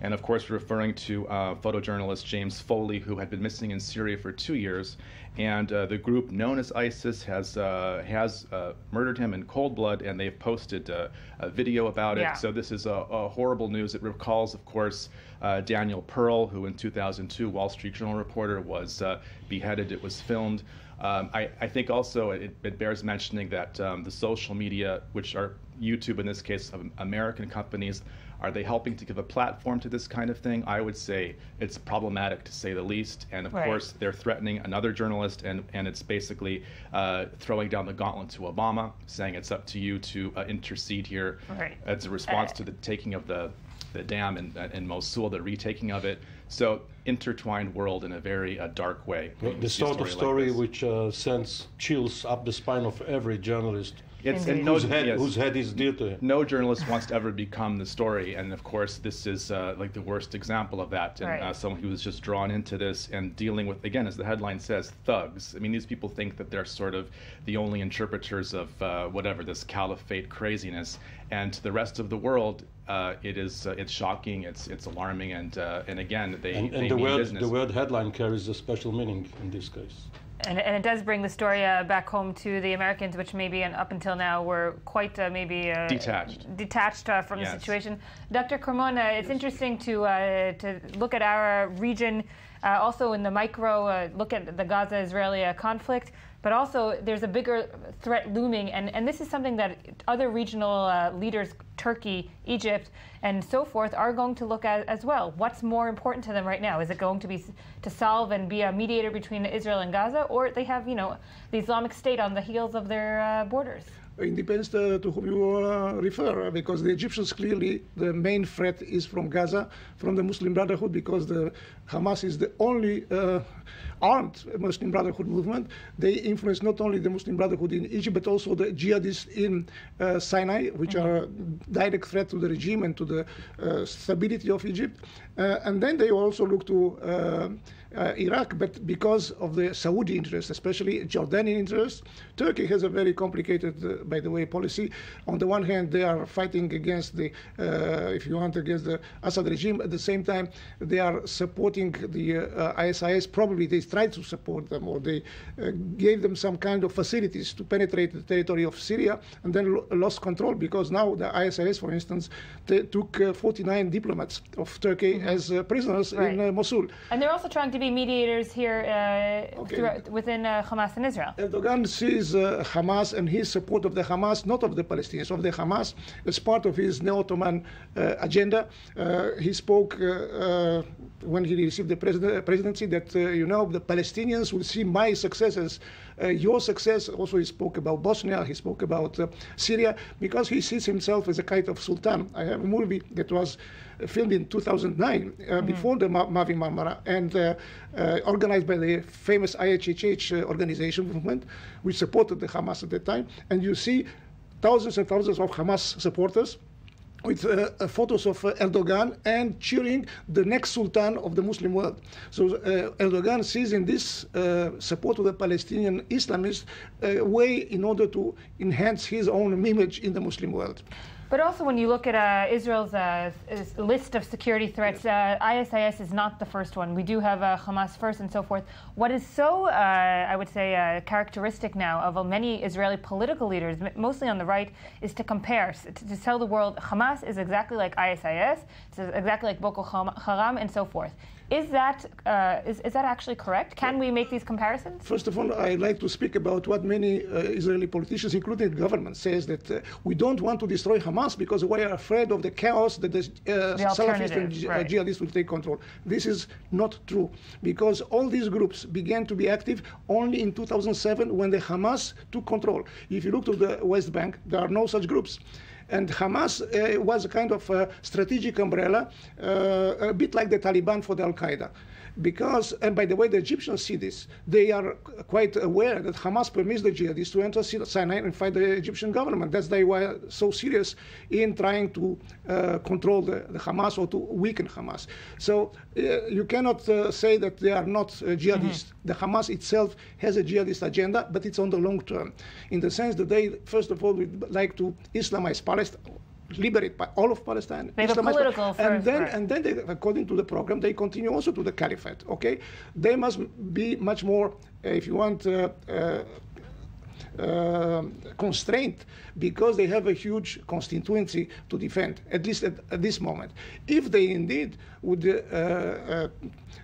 And of course, referring to uh, photojournalist James Foley, who had been missing in Syria for two years. And uh, the group known as ISIS has uh, has uh, murdered him in cold blood, and they've posted uh, a video about it. Yeah. So this is a, a horrible news. It recalls, of course, uh, Daniel Pearl, who in two thousand two, Wall Street Journal reporter, was uh, beheaded. It was filmed. Um, I, I think also it, it bears mentioning that um, the social media, which are YouTube in this case, of American companies, are they helping to give a platform to this kind of thing? I would say it's problematic, to say the least. And of right. course, they're threatening another journalist, and, and it's basically uh, throwing down the gauntlet to Obama, saying it's up to you to uh, intercede here. Right. It's a response uh, to the taking of the, the dam in, in Mosul, the retaking of it. So intertwined world in a very uh, dark way. Well, the sort of story like which uh, sends chills up the spine of every journalist. It's, and whose, no, head, yes, whose head is dear to him. No journalist wants to ever become the story, and of course this is uh, like the worst example of that. And right. uh, someone who was just drawn into this and dealing with, again, as the headline says, thugs. I mean, these people think that they're sort of the only interpreters of uh, whatever this caliphate craziness, and to the rest of the world, uh, it is uh, it's shocking, it's it's alarming, and uh, and again they and, and they the mean word business. The word headline carries a special meaning in this case. And, and it does bring the story uh, back home to the Americans, which maybe and up until now were quite uh, maybe uh, detached, detached uh, from yes. the situation. Doctor Carmona, it's yes. interesting to uh, to look at our region, uh, also in the micro, uh, look at the Gaza-Israeli conflict, but also there's a bigger threat looming, and, and this is something that other regional uh, leaders, Turkey, Egypt, and so forth, are going to look at as well. What's more important to them right now? Is it going to be to solve and be a mediator between Israel and Gaza, or they have, you know, the Islamic State on the heels of their uh, borders? It depends uh, to whom you uh, refer, because the Egyptians, clearly, the main threat is from Gaza, from the Muslim Brotherhood, because the Hamas is the only uh, armed Muslim Brotherhood movement. They influence not only the Muslim Brotherhood in Egypt, but also the jihadists in uh, Sinai, which mm-hmm. are a direct threat to the regime and to the uh, stability of Egypt. Uh, and then they also look to uh, Uh, Iraq, but because of the Saudi interests, especially Jordanian interests, Turkey has a very complicated uh, by the way, policy. On the one hand, they are fighting against the, uh, if you want, against the Assad regime. At the same time, they are supporting the uh, I S I S. Probably they tried to support them, or they uh, gave them some kind of facilities to penetrate the territory of Syria, and then lost control, because now the I S I S, for instance, they took uh, forty-nine diplomats of Turkey mm-hmm. as uh, prisoners right. in uh, Mosul. And they're also trying to be mediators here uh, okay. within uh, Hamas and Israel. Erdogan sees uh, Hamas and his support of the Hamas, not of the Palestinians, of the Hamas, as part of his neo-Ottoman uh, agenda. Uh, he spoke uh, uh, when he received the president, presidency that, uh, you know, the Palestinians will see my success as uh, your success. Also, he spoke about Bosnia, he spoke about uh, Syria, because he sees himself as a kind of sultan. I have a movie that was filmed in two thousand nine, uh, mm-hmm. before the Ma Mavi Marmara, and uh, uh, organized by the famous I H H H uh, organization movement, which supported the Hamas at that time. And you see thousands and thousands of Hamas supporters with uh, photos of uh, Erdogan and cheering the next sultan of the Muslim world. So uh, Erdogan sees in this uh, support of the Palestinian Islamists a uh, way in order to enhance his own image in the Muslim world. But also, when you look at uh, Israel's uh, list of security threats, uh, I S I S is not the first one. We do have uh, Hamas first and so forth. What is so, uh, I would say, uh, characteristic now of uh, many Israeli political leaders, mostly on the right, is to compare, to, to tell the world Hamas is exactly like I S I S, it's exactly like Boko Haram, and so forth. Is that, uh, is, is that actually correct? Can we make these comparisons? First of all, I'd like to speak about what many uh, Israeli politicians, including the government, says that uh, we don't want to destroy Hamas because we are afraid of the chaos that the, uh, the Salafists and right. jihadists will take control. This is not true, because all these groups began to be active only in two thousand seven when the Hamas took control. If you look to the West Bank, there are no such groups. And Hamas uh, was a kind of a strategic umbrella, uh, a bit like the Taliban for the Al-Qaeda. Because, and by the way, the Egyptians see this. They are quite aware that Hamas permits the jihadists to enter Sinai and fight the Egyptian government. That's why they were so serious in trying to uh, control the, the Hamas, or to weaken Hamas. So uh, you cannot uh, say that they are not uh, jihadists. Mm-hmm. The Hamas itself has a jihadist agenda, but it's on the long term, in the sense that they, first of all, would like to Islamize Palestine, liberate all of Palestine, they have a political first, and then, right. and then they, according to the program, they continue also to the caliphate. Okay, they must be much more, if you want, uh, uh, uh, constrained, because they have a huge constituency to defend. At least at, at this moment, if they indeed would uh, uh,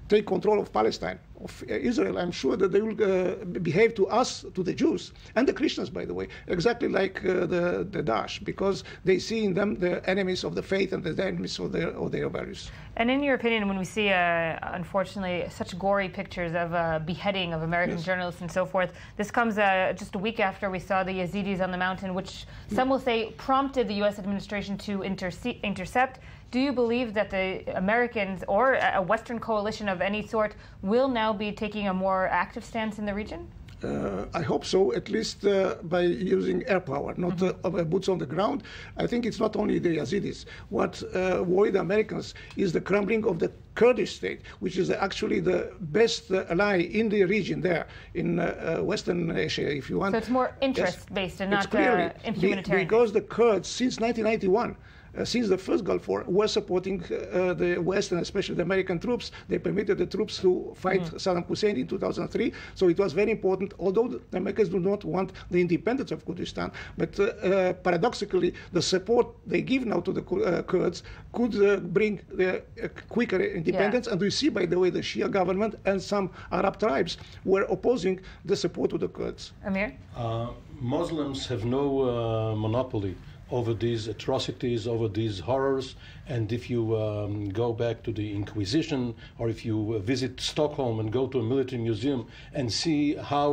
take control of Palestine, of Israel, I'm sure that they will uh, behave to us, to the Jews and the Christians, by the way, exactly like uh, the, the Daesh, because they see in them the enemies of the faith and the enemies of their, of their values. And in your opinion, when we see, uh, unfortunately, such gory pictures of uh, beheading of American yes. journalists and so forth, this comes uh, just a week after we saw the Yazidis on the mountain, which some will say prompted the U S administration to intercept. Do you believe that the Americans or a Western coalition of any sort will now be taking a more active stance in the region? Uh, I hope so, at least uh, by using air power, not mm-hmm. uh, boots on the ground. I think it's not only the Yazidis. What uh, worried Americans is the crumbling of the Kurdish state, which is actually the best uh, ally in the region there, in uh, uh, Western Asia, if you want. So it's more interest-based yes. and not uh, humanitarian. Because the Kurds, since nineteen ninety-one, Uh, since the first Gulf War, were supporting uh, the West and especially the American troops. They permitted the troops to fight mm. Saddam Hussein in two thousand three. So it was very important, although the Americans do not want the independence of Kurdistan. But uh, uh, paradoxically, the support they give now to the uh, Kurds could uh, bring the uh, quicker independence. Yeah. And we see, by the way, the Shia government and some Arab tribes were opposing the support to the Kurds. Amir? Uh, Muslims have no uh, monopoly over these atrocities, over these horrors. And if you um, go back to the Inquisition, or if you visit Stockholm and go to a military museum and see how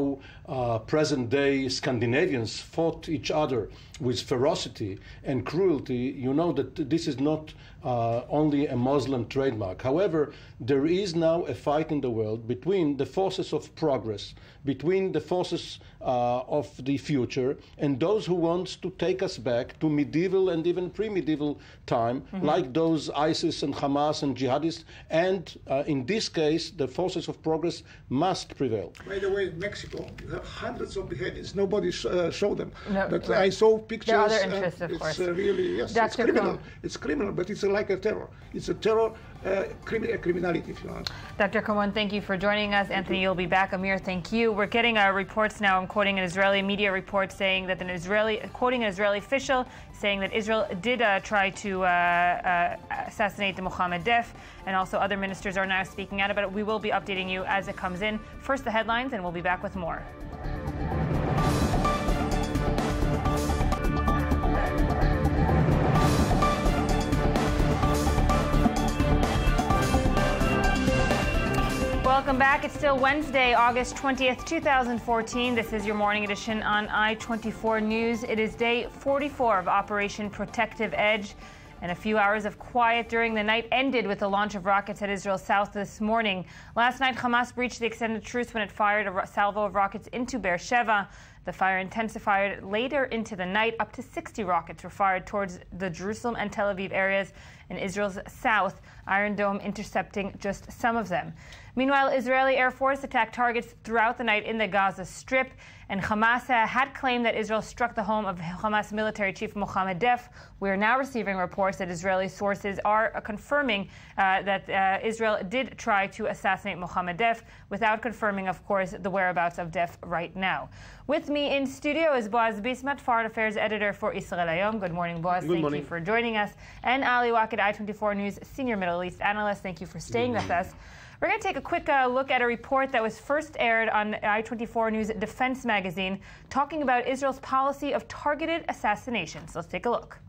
uh, present-day Scandinavians fought each other with ferocity and cruelty, you know that this is not uh, only a Muslim trademark. However, there is now a fight in the world between the forces of progress, between the forces uh, of the future, and those who want to take us back to medieval and even pre-medieval time, mm-hmm. like those ISIS and Hamas and jihadists. And uh, in this case, the forces of progress must prevail. By the way, in Mexico, you have hundreds of beheadings. Nobody uh, showed them. No, but right. I saw pictures. There are other interests, of course. It's uh, really, yes, Doctor it's criminal. Cohen. It's criminal, but it's like a terror. It's a terror, uh, crimi a criminality, if you want. Doctor Cohen, thank you for joining us. Thank Anthony, you. You'll be back. Amir, thank you. We're getting our reports now. I'm quoting an Israeli media report saying that an Israeli, quoting an Israeli official, saying that Israel did uh, try to uh, uh, assassinate the Mohammed Deif, and also other ministers are now speaking out about it. We will be updating you as it comes in. First, the headlines, and we'll be back with more. Welcome back. It's still Wednesday, August twentieth, two thousand fourteen. This is your morning edition on I twenty-four News. It is day forty-four of Operation Protective Edge. And a few hours of quiet during the night ended with the launch of rockets at Israel's south this morning. Last night, Hamas breached the extended truce when it fired a salvo of rockets into Beersheba. The fire intensified later into the night. Up to sixty rockets were fired towards the Jerusalem and Tel Aviv areas in Israel's south, Iron Dome intercepting just some of them. Meanwhile, Israeli Air Force attacked targets throughout the night in the Gaza Strip, and Hamas had claimed that Israel struck the home of Hamas military chief Mohammed Deif. We are now receiving reports that Israeli sources are confirming uh, that uh, Israel did try to assassinate Mohammed Deif, without confirming, of course, the whereabouts of Deif right now. With me in studio is Boaz Bismuth, Foreign Affairs Editor for Israel Hayom. Good morning, Boaz. Good Thank morning. you for joining us. And Ali Wakid, I twenty-four News Senior Middle East Analyst. Thank you for staying with us. We're going to take a quick uh, look at a report that was first aired on I twenty-four News Defense magazine, talking about Israel's policy of targeted assassinations. Let's take a look.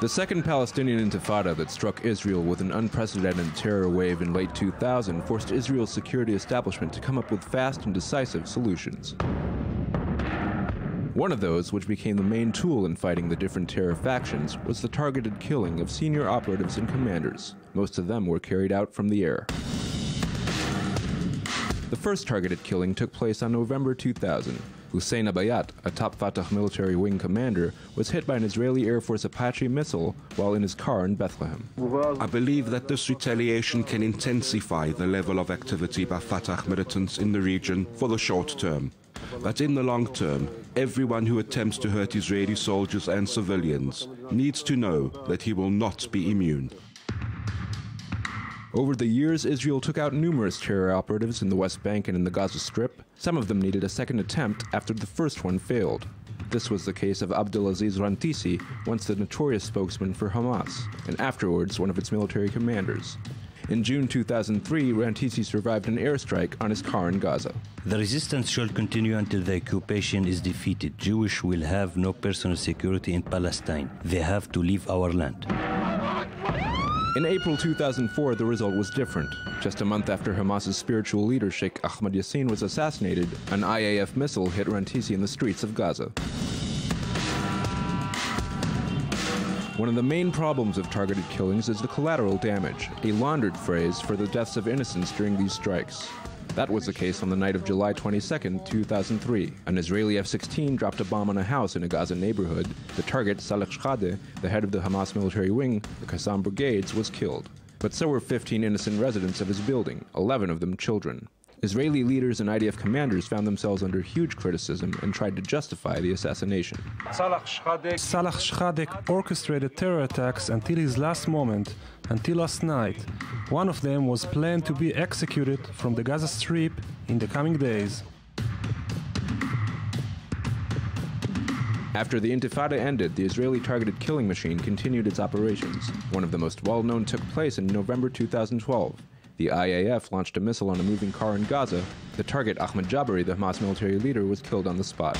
The second Palestinian intifada that struck Israel with an unprecedented terror wave in late two thousand forced Israel's security establishment to come up with fast and decisive solutions. One of those, which became the main tool in fighting the different terror factions, was the targeted killing of senior operatives and commanders. Most of them were carried out from the air. The first targeted killing took place on November two thousand. Hussein Abayat, a top Fatah military wing commander, was hit by an Israeli Air Force Apache missile while in his car in Bethlehem. I believe that this retaliation can intensify the level of activity by Fatah militants in the region for the short term. But in the long term, everyone who attempts to hurt Israeli soldiers and civilians needs to know that he will not be immune. Over the years, Israel took out numerous terror operatives in the West Bank and in the Gaza Strip. Some of them needed a second attempt after the first one failed. This was the case of Abdelaziz Rantisi, once the notorious spokesman for Hamas, and afterwards one of its military commanders. In June two thousand three, Rantisi survived an airstrike on his car in Gaza. The resistance shall continue until the occupation is defeated. Jewish will have no personal security in Palestine. They have to leave our land. In April two thousand four, the result was different. Just a month after Hamas's spiritual leader, Sheikh Ahmed Yassin, was assassinated, an I A F missile hit Rantisi in the streets of Gaza. One of the main problems of targeted killings is the collateral damage, a laundered phrase for the deaths of innocents during these strikes. That was the case on the night of July twenty-second, two thousand three. An Israeli F sixteen dropped a bomb on a house in a Gaza neighborhood. The target, Saleh Shkadeh, the head of the Hamas military wing, the Qassam Brigades, was killed. But so were fifteen innocent residents of his building, eleven of them children. Israeli leaders and I D F commanders found themselves under huge criticism and tried to justify the assassination. Saleh Shkadeh orchestrated terror attacks until his last moment, until last night. One of them was planned to be executed from the Gaza Strip in the coming days. After the Intifada ended, the Israeli targeted killing machine continued its operations. One of the most well-known took place in November two thousand twelve. The I A F launched a missile on a moving car in Gaza. The target, Ahmed Jabari, the Hamas military leader, was killed on the spot.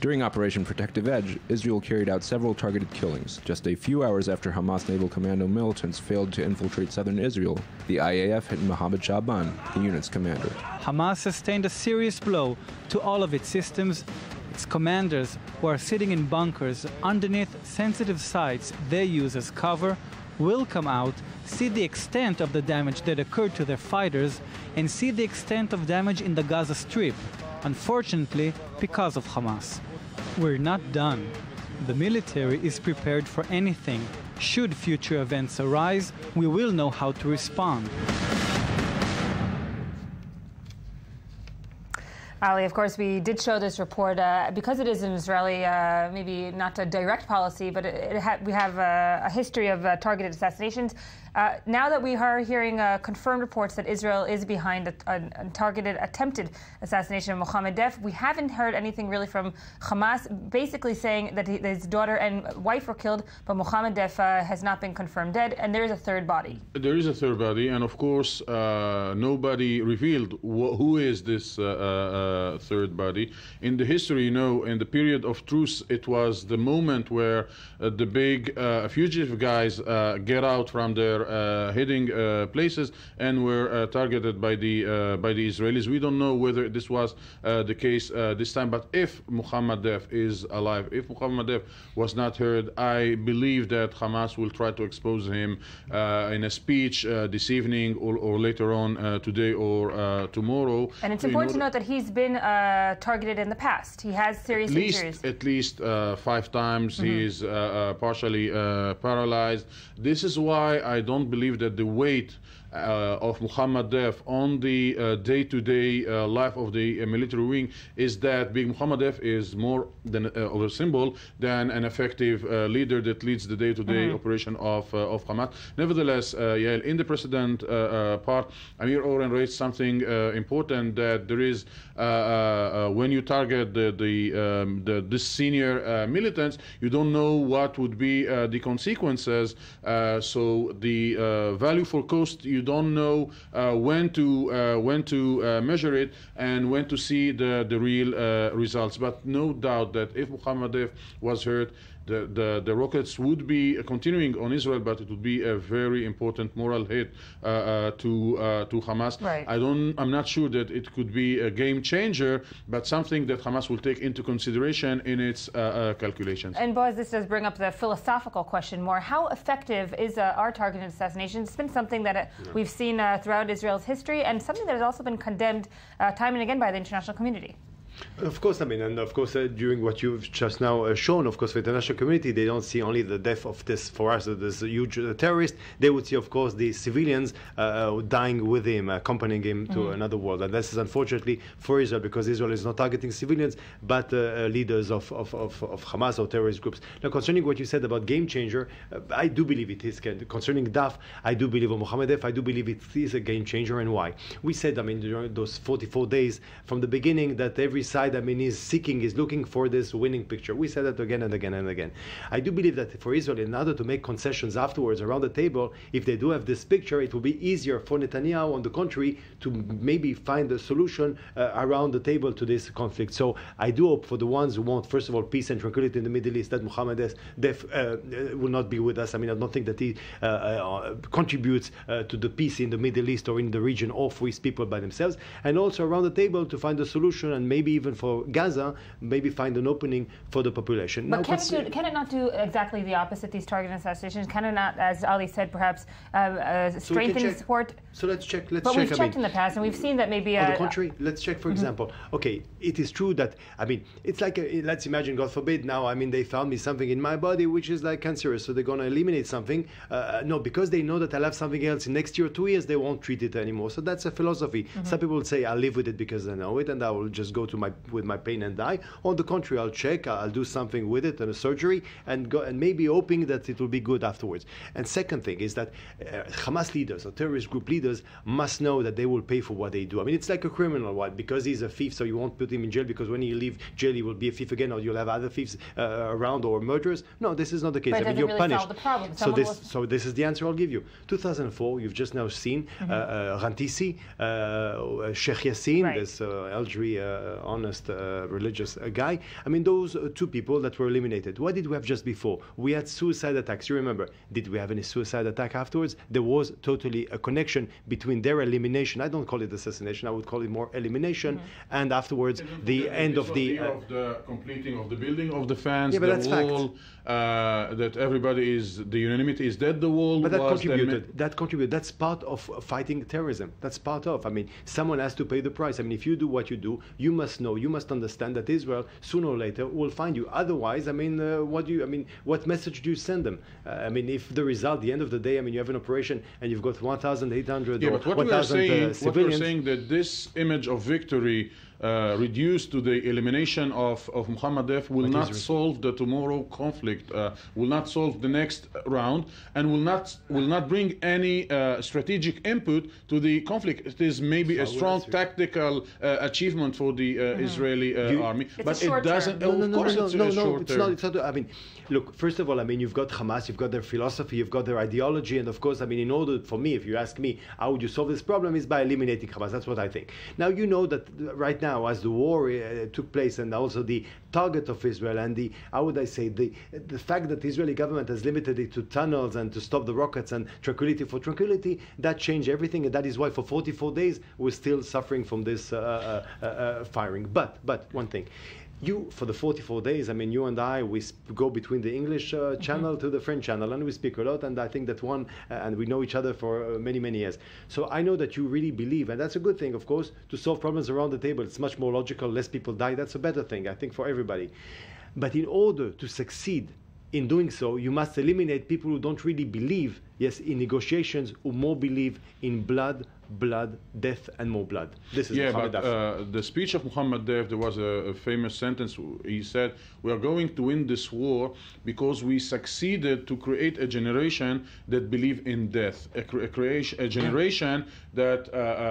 During Operation Protective Edge, Israel carried out several targeted killings. Just a few hours after Hamas Naval Commando militants failed to infiltrate southern Israel, the I A F hit Mohammed Sha'ban, the unit's commander. Hamas sustained a serious blow to all of its systems, Its commanders, who are sitting in bunkers underneath sensitive sites they use as cover, will come out, see the extent of the damage that occurred to their fighters, and see the extent of damage in the Gaza Strip, unfortunately, because of Hamas. We're not done. The military is prepared for anything. Should future events arise, we will know how to respond. Ali, of course, we did show this report uh, because it is an Israeli, uh, maybe not a direct policy, but it, it ha we have a, a history of uh, targeted assassinations. Uh, now that we are hearing uh, confirmed reports that Israel is behind a, a, a targeted attempted assassination of Mohammed Deif, we haven't heard anything really from Hamas, basically saying that, he, that his daughter and wife were killed, but Mohammed Deif uh, has not been confirmed dead, and there is a third body. There is a third body, and of course, uh, nobody revealed wh who is this uh, uh, Uh, third body. In the history, you know, in the period of truce, it was the moment where uh, the big uh, fugitive guys uh, get out from their uh, hiding uh, places and were uh, targeted by the uh, by the Israelis. We don't know whether this was uh, the case uh, this time, but if Mohammed Deif is alive, if Mohammed Deif was not heard, I believe that Hamas will try to expose him uh, in a speech uh, this evening or, or later on uh, today or uh, tomorrow. And it's important to note that he's been Been uh, targeted in the past. He has serious at least, injuries. At least uh, five times. Mm-hmm. He is uh, uh, partially uh, paralyzed. This is why I don't believe that the weight Uh, of Mohammed Deif on the uh, day to day uh, life of the uh, military wing is that big Mohammed Deif is more than uh, of a symbol than an effective uh, leader that leads the day to day mm-hmm. operation of, uh, of Hamas. Nevertheless, uh, yeah, in the precedent uh, uh, part, Amir Oren raised something uh, important, that there is, uh, uh, when you target the, the, um, the, the senior uh, militants, you don't know what would be uh, the consequences. Uh, so the uh, value for cost, you You don't know uh, when to uh, when to uh, measure it and when to see the the real uh, results. But no doubt that if Mohammed Deif was hurt, the, the the rockets would be continuing on Israel, but it would be a very important moral hit uh, uh, to uh, to Hamas. Right. I don't. I'm not sure that it could be a game changer, but something that Hamas will take into consideration in its uh, uh, calculations. And Boaz, this does bring up the philosophical question more: how effective is uh, our targeted assassination? It's been something that it, yeah. we've seen uh, throughout Israel's history, and something that has also been condemned uh, time and again by the international community. Of course, I mean, and of course, uh, during what you've just now uh, shown, of course, the international community, they don't see only the death of this, for us, uh, this huge uh, terrorist. They would see, of course, the civilians uh, uh, dying with him, accompanying him mm-hmm. to another world. And this is unfortunately for Israel, because Israel is not targeting civilians, but uh, uh, leaders of, of, of, of Hamas or terrorist groups. Now, concerning what you said about game changer, uh, I do believe it is. Concerning Deif, I do believe, or Mohammed Deif, I do believe it is a game changer. And why? We said, I mean, during those forty-four days from the beginning, that every side, I mean, is seeking, is looking for this winning picture. We said that again and again and again. I do believe that for Israel, in order to make concessions afterwards around the table, if they do have this picture, it will be easier for Netanyahu, on the contrary, to maybe find a solution uh, around the table to this conflict. So I do hope for the ones who want, first of all, peace and tranquility in the Middle East, that Mohammed Deif uh, will not be with us. I mean, I don't think that he uh, uh, contributes uh, to the peace in the Middle East or in the region or for his people by themselves. And also around the table to find a solution, and maybe even for Gaza, maybe find an opening for the population. But now, can, it do, can it not do exactly the opposite, these targeted assassinations? Can it not, as Ali said, perhaps uh, uh, strengthen so support? So let's check. Let's but check, we've checked I mean, in the past, and we've seen that maybe... On uh, the contrary, let's check, for mm-hmm. example. Okay, it is true that, I mean, it's like, a, let's imagine, God forbid, now, I mean, they found me something in my body which is like cancerous, so they're going to eliminate something. Uh, no, because they know that I'll have something else in next year or two years, they won't treat it anymore. So that's a philosophy. Mm-hmm. Some people say, I'll live with it because I know it, and I will just go to my with my pain and die. On the contrary, I'll check, I'll do something with it and a surgery, and go and maybe hoping that it will be good afterwards. And second thing is that uh, Hamas leaders or terrorist group leaders must know that they will pay for what they do. I mean, it's like a criminal, right? Because he's a thief, so you won't put him in jail, because when you leave jail, he will be a thief again, or you'll have other thieves uh, around, or murderers. No, this is not the case. But I mean, you're really punished. The problem. So this, was... so this is the answer I'll give you. two thousand four, you've just now seen mm-hmm. uh, uh, Rantisi, uh, Sheikh Yassin, right. this uh, Algeria. Uh, honest, uh, religious uh, guy. I mean, those uh, two people that were eliminated, what did we have just before? We had suicide attacks, you remember. Did we have any suicide attack afterwards? There was totally a connection between their elimination, I don't call it assassination, I would call it more elimination, mm-hmm. and afterwards the end of the, uh, of the completing of the building of the fence, yeah, the wall, uh, that everybody is, the unanimity is that the wall but that was contributed, that contributed, that's part of fighting terrorism, that's part of, I mean, someone has to pay the price. I mean, if you do what you do, you must know, you must understand that Israel sooner or later will find you. Otherwise, I mean, uh, what do you, I mean, what message do you send them? Uh, I mean, if the result, the end of the day, I mean, you have an operation and you've got one thousand eight hundred yeah, or one thousand uh, civilians. What we're saying that this image of victory Uh, reduced to the elimination of, of Mohammed Deif will not solve the tomorrow conflict, uh, will not solve the next round, and will not will not bring any uh, strategic input to the conflict. It is maybe a strong tactical uh, achievement for the uh, mm-hmm. Israeli uh, you, army, but it doesn't. No, no, no, no, no, no, it's not. It's not. I mean, look. First of all, I mean, you've got Hamas, you've got their philosophy, you've got their ideology, and of course, I mean, in order for me, if you ask me, how would you solve this problem? Is by eliminating Hamas. That's what I think. Now you know that right now. Now, as the war uh, took place, and also the target of Israel, and the how would I say the the fact that the Israeli government has limited it to tunnels and to stop the rockets and tranquility for tranquility, that changed everything, and that is why for forty-four days we're still suffering from this uh, uh, uh, firing. But but one thing. You, for the forty-four days, I mean, you and I, we go between the English uh, channel mm-hmm. to the French channel, and we speak a lot, and I think that one, uh, and we know each other for uh, many, many years. So I know that you really believe, and that's a good thing, of course, to solve problems around the table. It's much more logical, less people die. That's a better thing, I think, for everybody. But in order to succeed in doing so, you must eliminate people who don't really believe, yes, in negotiations, who more believe in blood, blood, death, and more blood. This is yeah, Mohammed but uh, the speech of Mohammed Deif, there was a, a famous sentence. He said, we are going to win this war because we succeeded to create a generation that believe in death, a, cre a generation that uh, uh,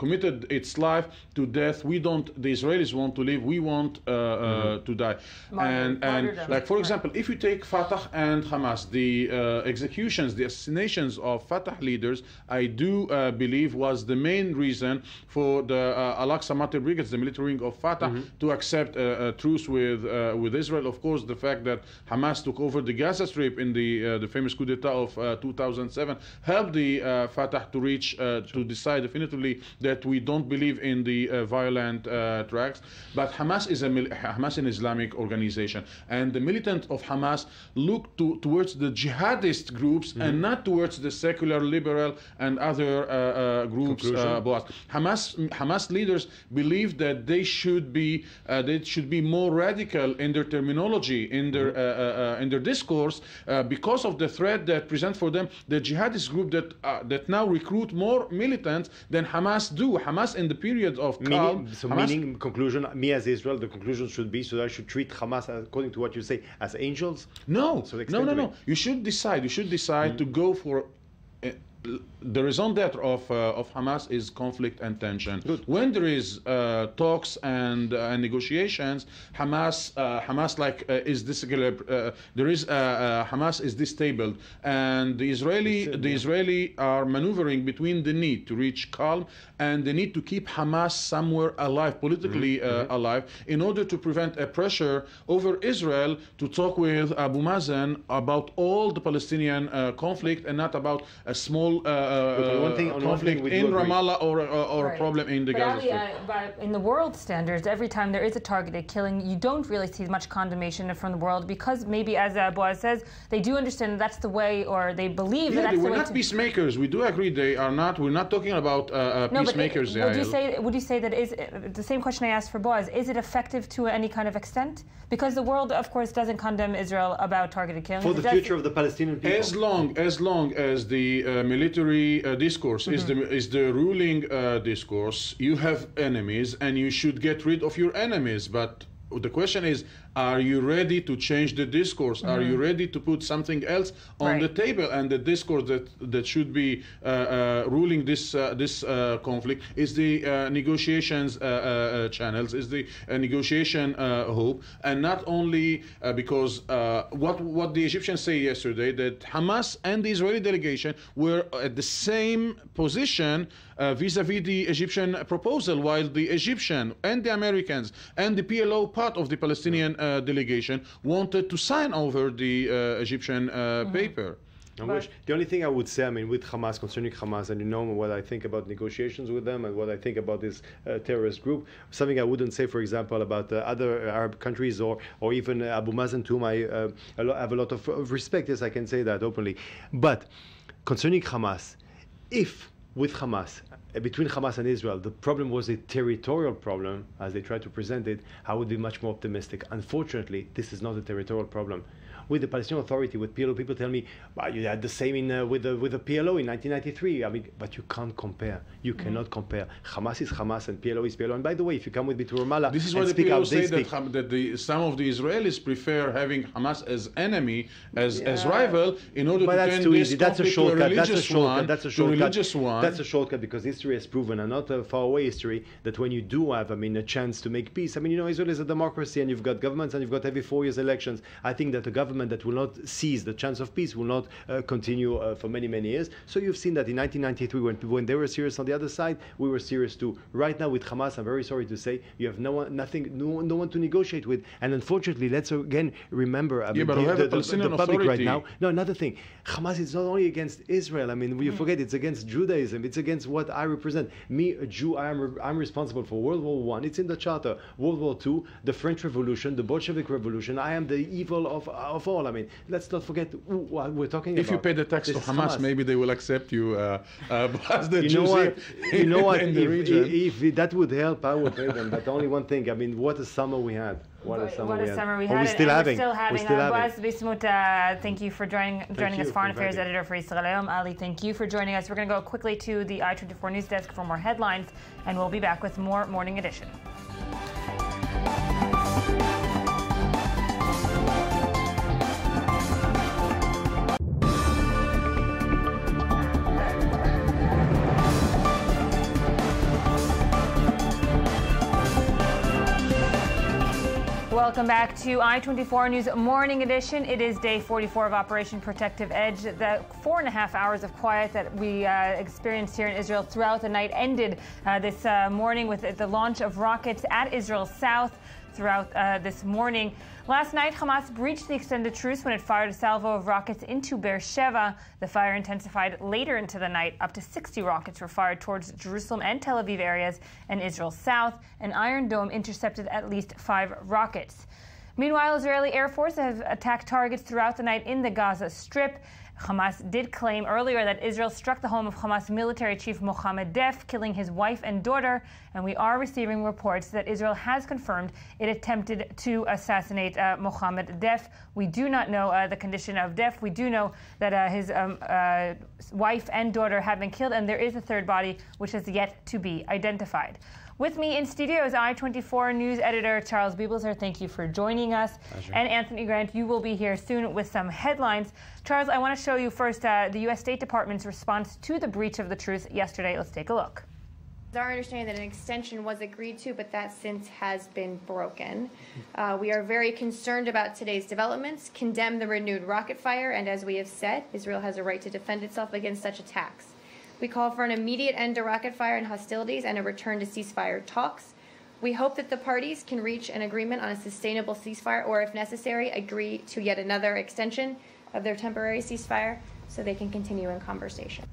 committed its life to death. We don't, the Israelis want to live, we want uh, mm-hmm. uh, to die. Martyr, and and like, for example, if you take Fatah and Hamas, the uh, executions, the assassinations of Fatah leaders, I do uh, believe was the main reason for the uh, Al-Aqsa Mater Brigades, the military wing of Fatah, mm-hmm. to accept a, a truce with uh, with Israel. Of course, the fact that Hamas took over the Gaza Strip in the uh, the famous coup d'etat of uh, two thousand seven helped the uh, Fatah to reach uh, to decide definitively that we don't believe in the uh, violent uh, tracks. But Hamas is a Hamas an Islamic organization, and the militants of Hamas look to, towards the jihadist groups mm-hmm. and not towards the secular, liberal, and other. Uh, uh, Uh, groups, uh, Boaz. Hamas Hamas leaders believe that they should be uh, they should be more radical in their terminology, in their uh, uh, in their discourse, uh, because of the threat that presents for them the jihadist group that uh, that now recruit more militants than Hamas do. Hamas in the period of calm. Meaning, so Hamas, meaning conclusion. Me as Israel, the conclusion should be so I should treat Hamas according to what you say as angels. No, so no, no, no. You should decide. You should decide mm-hmm. to go for. Uh, The raison d'être of, uh, of Hamas is conflict and tension. Good. When there is uh, talks and uh, negotiations, Hamas, uh, Hamas like uh, is this, uh, there is uh, uh, Hamas is disabled, and the Israeli, the Israeli are maneuvering between the need to reach calm and the need to keep Hamas somewhere alive, politically mm-hmm. uh, mm-hmm. alive, in order to prevent a pressure over Israel to talk with Abu Mazen about all the Palestinian uh, conflict and not about a small. Uh, uh, one thing, conflict one thing in Ramallah or, or, or right. a problem in the but Gaza Strip. Uh, but in the world standards, every time there is a targeted killing, you don't really see much condemnation from the world because maybe, as uh, Boaz says, they do understand that that's the way, or they believe yeah, that that's they, the way. We're not to... peacemakers. We do agree they are not. We're not talking about uh, uh, no, peacemakers. But it, would you say? Would you say that is uh, the same question I asked for Boaz? Is it effective to any kind of extent? Because the world, of course, doesn't condemn Israel about targeted killing. For the does... future of the Palestinian people. As long as long as the uh, military uh, discourse mm-hmm. is the is the ruling uh, discourse. You have enemies, and you should get rid of your enemies. But the question is, are you ready to change the discourse? Mm-hmm. Are you ready to put something else on right. the table? And the discourse that that should be uh, uh, ruling this uh, this uh, conflict is the uh, negotiations uh, uh, channels, is the uh, negotiation uh, hope, and not only uh, because uh, what what the Egyptians say yesterday that Hamas and the Israeli delegation were at the same position uh, uh, vis-a-vis the Egyptian proposal, while the Egyptian and the Americans and the P L O, part of the Palestinian uh, delegation, wanted to sign over the uh, Egyptian uh, mm-hmm. paper. I wish. The only thing I would say, I mean, with Hamas, concerning Hamas, and you know what I think about negotiations with them and what I think about this uh, terrorist group, something I wouldn't say, for example, about uh, other Arab countries or or even uh, Abu Mazen, to whom I uh, have a lot of respect. Yes, I can say that openly. But concerning Hamas, if with Hamas, between Hamas and Israel, the problem was a territorial problem, as they tried to present it, I would be much more optimistic. Unfortunately, this is not a territorial problem. With the Palestinian Authority, with P L O, people tell me, well, you had the same in, uh, with, the, with the P L O in nineteen ninety-three. I mean, but you can't compare. You mm-hmm. cannot compare. Hamas is Hamas and P L O is P L O. And by the way, if you come with me to Ramallah, this is why the P L O say that, that the, some of the Israelis prefer having Hamas as enemy, as, yeah. as rival, in order but to turn this that's a shortcut. That's a shortcut. That's a shortcut. Religious one. That's a shortcut because history has proven, and not a faraway history, that when you do have, I mean, a chance to make peace. I mean, you know, Israel is a democracy, and you've got governments, and you've got every four years elections. I think that the government that will not seize the chance of peace will not uh, continue uh, for many, many years. So you've seen that in nineteen ninety-three, when when they were serious on the other side, we were serious too. Right now with Hamas, I'm very sorry to say, you have no one, nothing, no, no one to negotiate with. And unfortunately, let's again remember, I yeah, mean, but the, the, the, the public right now. No, another thing, Hamas is not only against Israel. I mean, you mm. forget it's against Judaism. It's against what I represent. Me, a Jew, I am I'm responsible for World War One. It's in the Charter. World War Two, the French Revolution, the Bolshevik Revolution. I am the evil of. of Of all, I mean, let's not forget what we're talking if about. If you pay the tax this to Hamas, Hamas, maybe they will accept you. Uh, uh, as the you, know what, you know what? In the if, region. If, if that would help, I would pay them. But only one thing. I mean, what a summer we had. What a summer what we a had. Summer we had. We're still having. We're still having. Boaz Bismuth, uh, thank you for joining joining us, Foreign Affairs Editor for Israel Hayom. Ali, thank you for joining us. We're going to go quickly to the I twenty-four News Desk for more headlines, and we'll be back with more Morning Edition. Welcome back to I twenty-four News Morning Edition. It is day forty-four of Operation Protective Edge. The four and a half hours of quiet that we uh, experienced here in Israel throughout the night ended uh, this uh, morning with the launch of rockets at Israel South throughout uh, this morning. Last night, Hamas breached the extended truce when it fired a salvo of rockets into Beersheba. The fire intensified later into the night. Up to sixty rockets were fired towards Jerusalem and Tel Aviv areas and Israel South. An Iron Dome intercepted at least five rockets. Meanwhile, Israeli Air Force have attacked targets throughout the night in the Gaza Strip. Hamas did claim earlier that Israel struck the home of Hamas military chief Mohammed Deif, killing his wife and daughter, and we are receiving reports that Israel has confirmed it attempted to assassinate uh, Mohammed Deif. We do not know uh, the condition of Deif. We do know that uh, his um, uh, wife and daughter have been killed, and there is a third body which has yet to be identified. With me in studio is I twenty-four News Editor Charles Bybelezer. Thank you for joining us. Pleasure. And Anthony Grant, you will be here soon with some headlines. Charles, I want to show you first uh, the U S State Department's response to the breach of the truce yesterday. Let's take a look. It's our understanding that an extension was agreed to, but that since has been broken. Uh, we are very concerned about today's developments, condemn the renewed rocket fire, and as we have said, Israel has a right to defend itself against such attacks. We call for an immediate end to rocket fire and hostilities and a return to ceasefire talks. We hope that the parties can reach an agreement on a sustainable ceasefire or, if necessary, agree to yet another extension of their temporary ceasefire so they can continue in conversation.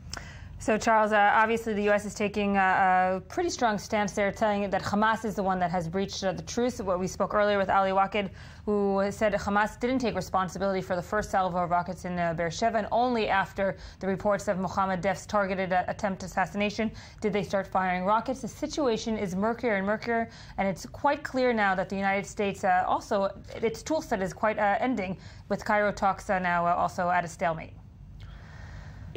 So, Charles, uh, obviously the U S is taking a, a pretty strong stance there, telling that Hamas is the one that has breached uh, the truce. What we spoke earlier with Ali Wakid, who said Hamas didn't take responsibility for the first salvo of rockets in uh, Beersheba, and only after the reports of Mohammed Deif's targeted uh, attempt assassination did they start firing rockets. The situation is murkier and murkier, and it's quite clear now that the United States uh, also, its tool set is quite uh, ending, with Cairo talks uh, now uh, also at a stalemate.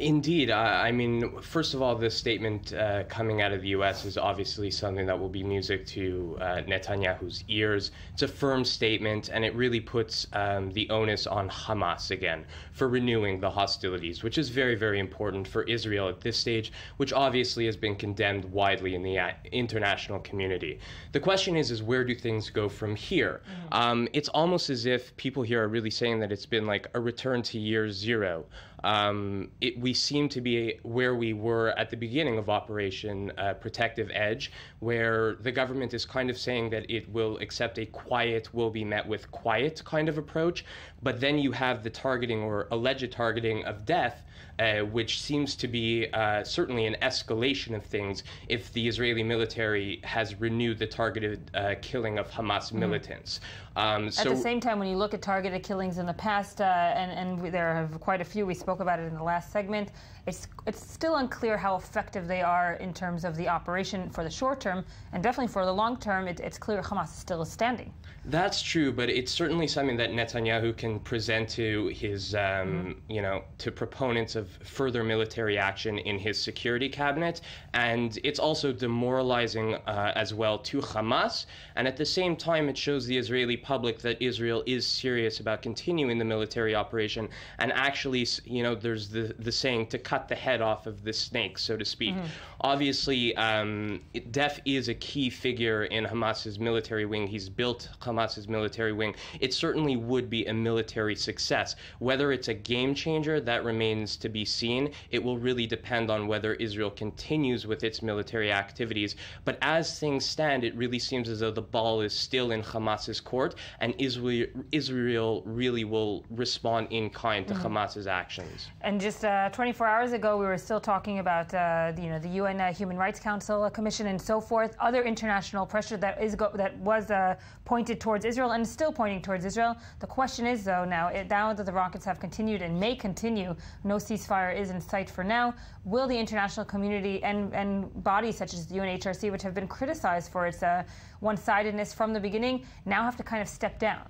Indeed. I, I mean, first of all, this statement uh, coming out of the U S is obviously something that will be music to uh, Netanyahu's ears. It's a firm statement, and it really puts um, the onus on Hamas again for renewing the hostilities, which is very, very important for Israel at this stage, which obviously has been condemned widely in the international community. The question is, is where do things go from here? Mm-hmm. Um, it's almost as if people here are really saying that it's been like a return to year zero Um, it, we seem to be where we were at the beginning of Operation uh, Protective Edge, where the government is kind of saying that it will accept a quiet will be met with quiet kind of approach, but then you have the targeting or alleged targeting of death, uh, which seems to be uh, certainly an escalation of things if the Israeli military has renewed the targeted uh, killing of Hamas militants. Mm-hmm. um, so at the same time, when you look at targeted killings in the past, uh, and, and there have quite a few, we spoke about it in the last segment, it's, it's still unclear how effective they are in terms of the operation for the short term, and definitely for the long term, it, it's clear Hamas still is standing. That's true, but it's certainly something that Netanyahu can present to his, um, mm-hmm. you know, to proponents of further military action in his security cabinet, and it's also demoralizing uh, as well to Hamas, and at the same time, it shows the Israeli public that Israel is serious about continuing the military operation, and actually, you know, there's the, the saying to cut the head off of the snake, so to speak. Mm-hmm. Obviously, um, Deif is a key figure in Hamas's military wing. He's built Hamas's military wing. It certainly would be a military success. Whether it's a game changer, that remains to be seen. It will really depend on whether Israel continues with its military activities. But as things stand, it really seems as though the ball is still in Hamas's court, and Israel, Israel really will respond in kind to mm-hmm. Hamas's actions. And just uh, twenty-four hours ago, we were still talking about uh, you know, the U N uh, Human Rights Council uh, Commission and so forth, other international pressure that is go that was uh, pointed towards Israel and is still pointing towards Israel. The question is, though, now, it, now that the rockets have continued and may continue, no ceasefire is in sight for now, will the international community and, and bodies such as the U N H R C, which have been criticized for its uh, one-sidedness from the beginning, now have to kind of step down?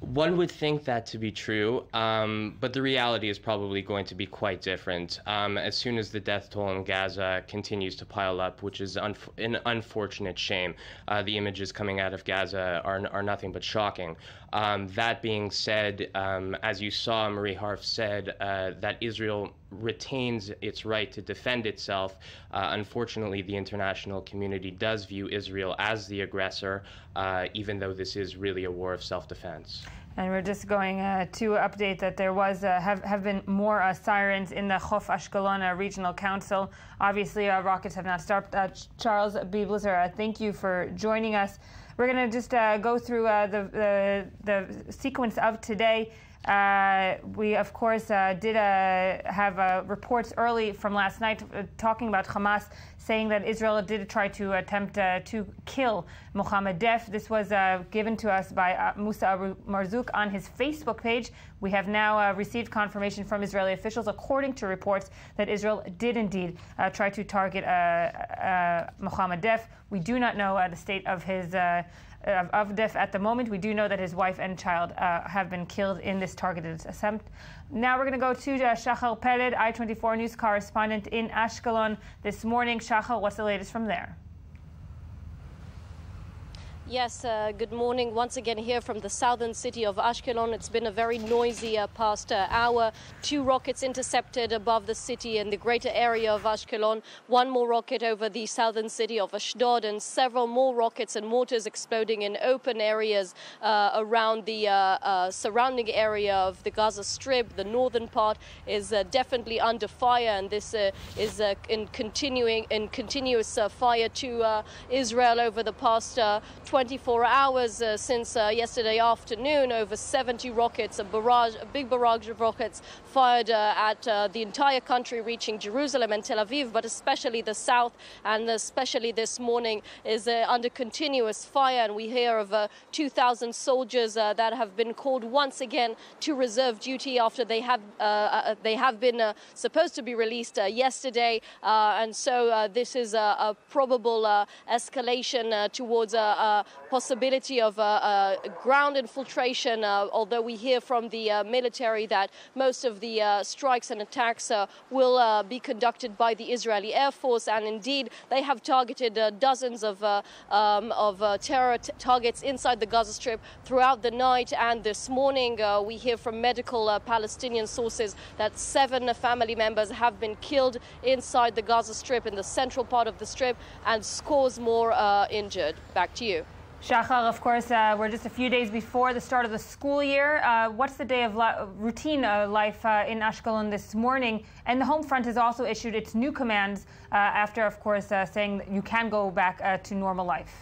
One would think that to be true, um, but the reality is probably going to be quite different. Um, as soon as the death toll in Gaza continues to pile up, which is un an unfortunate shame, uh, the images coming out of Gaza are, are nothing but shocking. Um, that being said, um, as you saw, Marie Harf said uh, that Israel retains its right to defend itself. Uh, unfortunately, the international community does view Israel as the aggressor, uh, even though this is really a war of self-defense. And we're just going uh, to update that there was uh, have, have been more uh, sirens in the Chof Ashkelon Regional Council. Obviously, uh, rockets have not stopped. Uh, Charles Bybelezer, uh, thank you for joining us. We're going to just uh, go through uh, the, the, the sequence of today. Uh, we, of course, uh, did uh, have uh, reports early from last night uh, talking about Hamas, saying that Israel did try to attempt uh, to kill Mohammed Deif. This was uh, given to us by uh, Musa Abu Marzouk on his Facebook page. We have now uh, received confirmation from Israeli officials, according to reports, that Israel did indeed uh, try to target uh, uh, Mohammed Deif. We do not know uh, the state of his uh, of, of Deif at the moment. We do know that his wife and child uh, have been killed in this targeted attempt. Now we're going to go to uh, Shachar Peled, I twenty-four News correspondent in Ashkelon this morning. Shachar, what's the latest from there? Yes, uh, good morning once again here from the southern city of Ashkelon. It's been a very noisy uh, past uh, hour. Two rockets intercepted above the city and the greater area of Ashkelon. One more rocket over the southern city of Ashdod, and several more rockets and mortars exploding in open areas uh, around the uh, uh, surrounding area of the Gaza Strip. The northern part is uh, definitely under fire, and this uh, is uh, in continuing in continuous uh, fire to uh, Israel over the past uh, twenty-four hours uh, since uh, yesterday afternoon. Over seventy rockets, a barrage, a big barrage of rockets fired uh, at uh, the entire country, reaching Jerusalem and Tel Aviv, but especially the south, and especially this morning is uh, under continuous fire. And we hear of uh, two thousand soldiers uh, that have been called once again to reserve duty after they have uh, uh, they have been uh, supposed to be released uh, yesterday, uh, and so uh, this is a, a probable uh, escalation uh, towards a. Uh, possibility of uh, uh, ground infiltration, uh, although we hear from the uh, military that most of the uh, strikes and attacks uh, will uh, be conducted by the Israeli Air Force, and indeed they have targeted uh, dozens of, uh, um, of uh, terror t targets inside the Gaza Strip throughout the night. And this morning uh, we hear from medical uh, Palestinian sources that seven family members have been killed inside the Gaza Strip, in the central part of the Strip, and scores more uh, injured. Back to you. Shachar, of course, uh, we're just a few days before the start of the school year. Uh, what's the day of li routine uh, life uh, in Ashkelon this morning? And the Home Front has also issued its new commands uh, after, of course, uh, saying that you can go back uh, to normal life.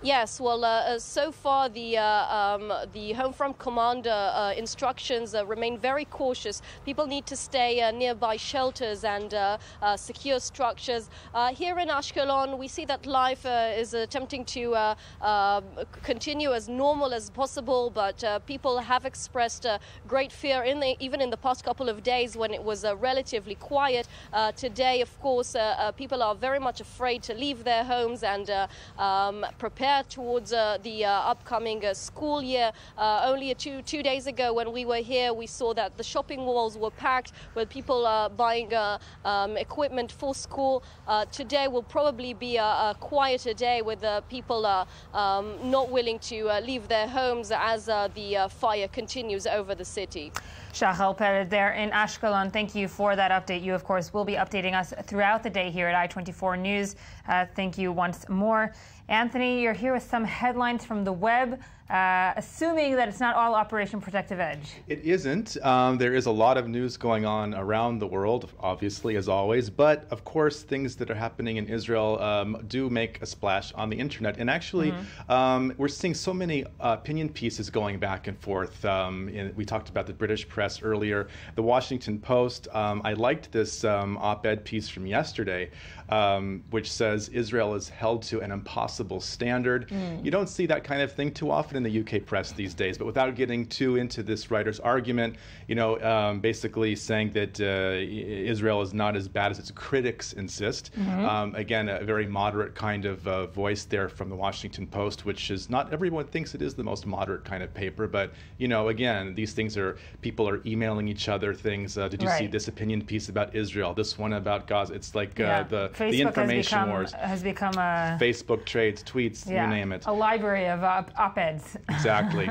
Yes, well, uh, so far the uh, um, the Home Front Commander uh, instructions uh, remain very cautious. People need to stay uh, nearby shelters and uh, uh, secure structures. Uh, here in Ashkelon, we see that life uh, is attempting to uh, uh, continue as normal as possible, but uh, people have expressed uh, great fear, in the, even in the past couple of days when it was uh, relatively quiet. Uh, today, of course, uh, uh, people are very much afraid to leave their homes and uh, um, prepare towards uh, the uh, upcoming uh, school year. Uh, only a two, two days ago when we were here, we saw that the shopping malls were packed with people uh, buying uh, um, equipment for school. Uh, today will probably be a, a quieter day with uh, people uh, um, not willing to uh, leave their homes as uh, the uh, fire continues over the city. Shachar Peled there in Ashkelon, thank you for that update. You, of course, will be updating us throughout the day here at I twenty-four News. Uh, thank you once more. Anthony, you're here with some headlines from the web, uh, assuming that it's not all Operation Protective Edge. It isn't. Um, there is a lot of news going on around the world, obviously, as always. But, of course, things that are happening in Israel um, do make a splash on the internet. And actually, mm-hmm. um, we're seeing so many uh, opinion pieces going back and forth. Um, in, we talked about the British press earlier, the Washington Post. Um, I liked this um, op-ed piece from yesterday, um, which says Israel is held to an impossible standard. Mm. You don't see that kind of thing too often in the U K press these days, but without getting too into this writer's argument, you know, um, basically saying that uh, Israel is not as bad as its critics insist. Mm-hmm. um, again, a very moderate kind of uh, voice there from the Washington Post, which is not everyone thinks it is the most moderate kind of paper, but, you know, again, these things are, people are emailing each other things. Uh, did you right. see this opinion piece about Israel, this one about Gaza? It's like uh, yeah. the, the information has become, wars. Has become a... Facebook trade. Tweets, yeah, you name it. A library of op- op-eds. Exactly.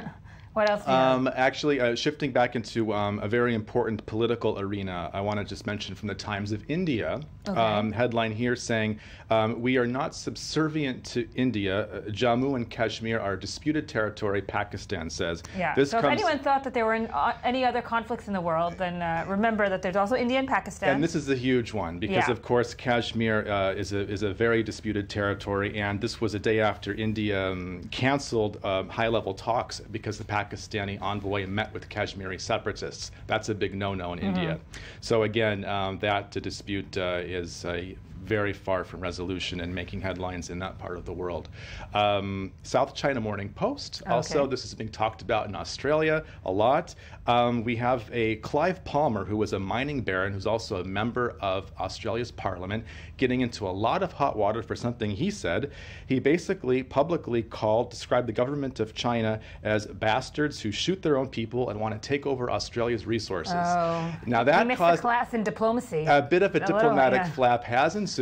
What else do you um, have? Actually, uh, shifting back into um, a very important political arena, I want to just mention from the Times of India, okay. um, headline here saying, um, we are not subservient to India. Uh, Jammu and Kashmir are disputed territory, Pakistan says. Yeah, this so comes... if anyone thought that there were in, uh, any other conflicts in the world, then uh, remember that there's also India and Pakistan. And this is a huge one because, yeah. of course, Kashmir uh, is, a, is a very disputed territory. And this was a day after India um, canceled uh, high-level talks because the Pakistan Pakistani envoy met with Kashmiri separatists. That's a big no-no in mm-hmm. India. So again, um, that uh, dispute uh, is uh, very far from resolution and making headlines in that part of the world. Um, South China Morning Post. Okay. Also, this is being talked about in Australia a lot. Um, we have a Clive Palmer, who was a mining baron, who's also a member of Australia's parliament, getting into a lot of hot water for something he said. He basically publicly called, described the government of China as bastards who shoot their own people and want to take over Australia's resources. Oh. Now that caused a class in diplomacy. A bit of a, a diplomatic little, yeah. flap has ensued.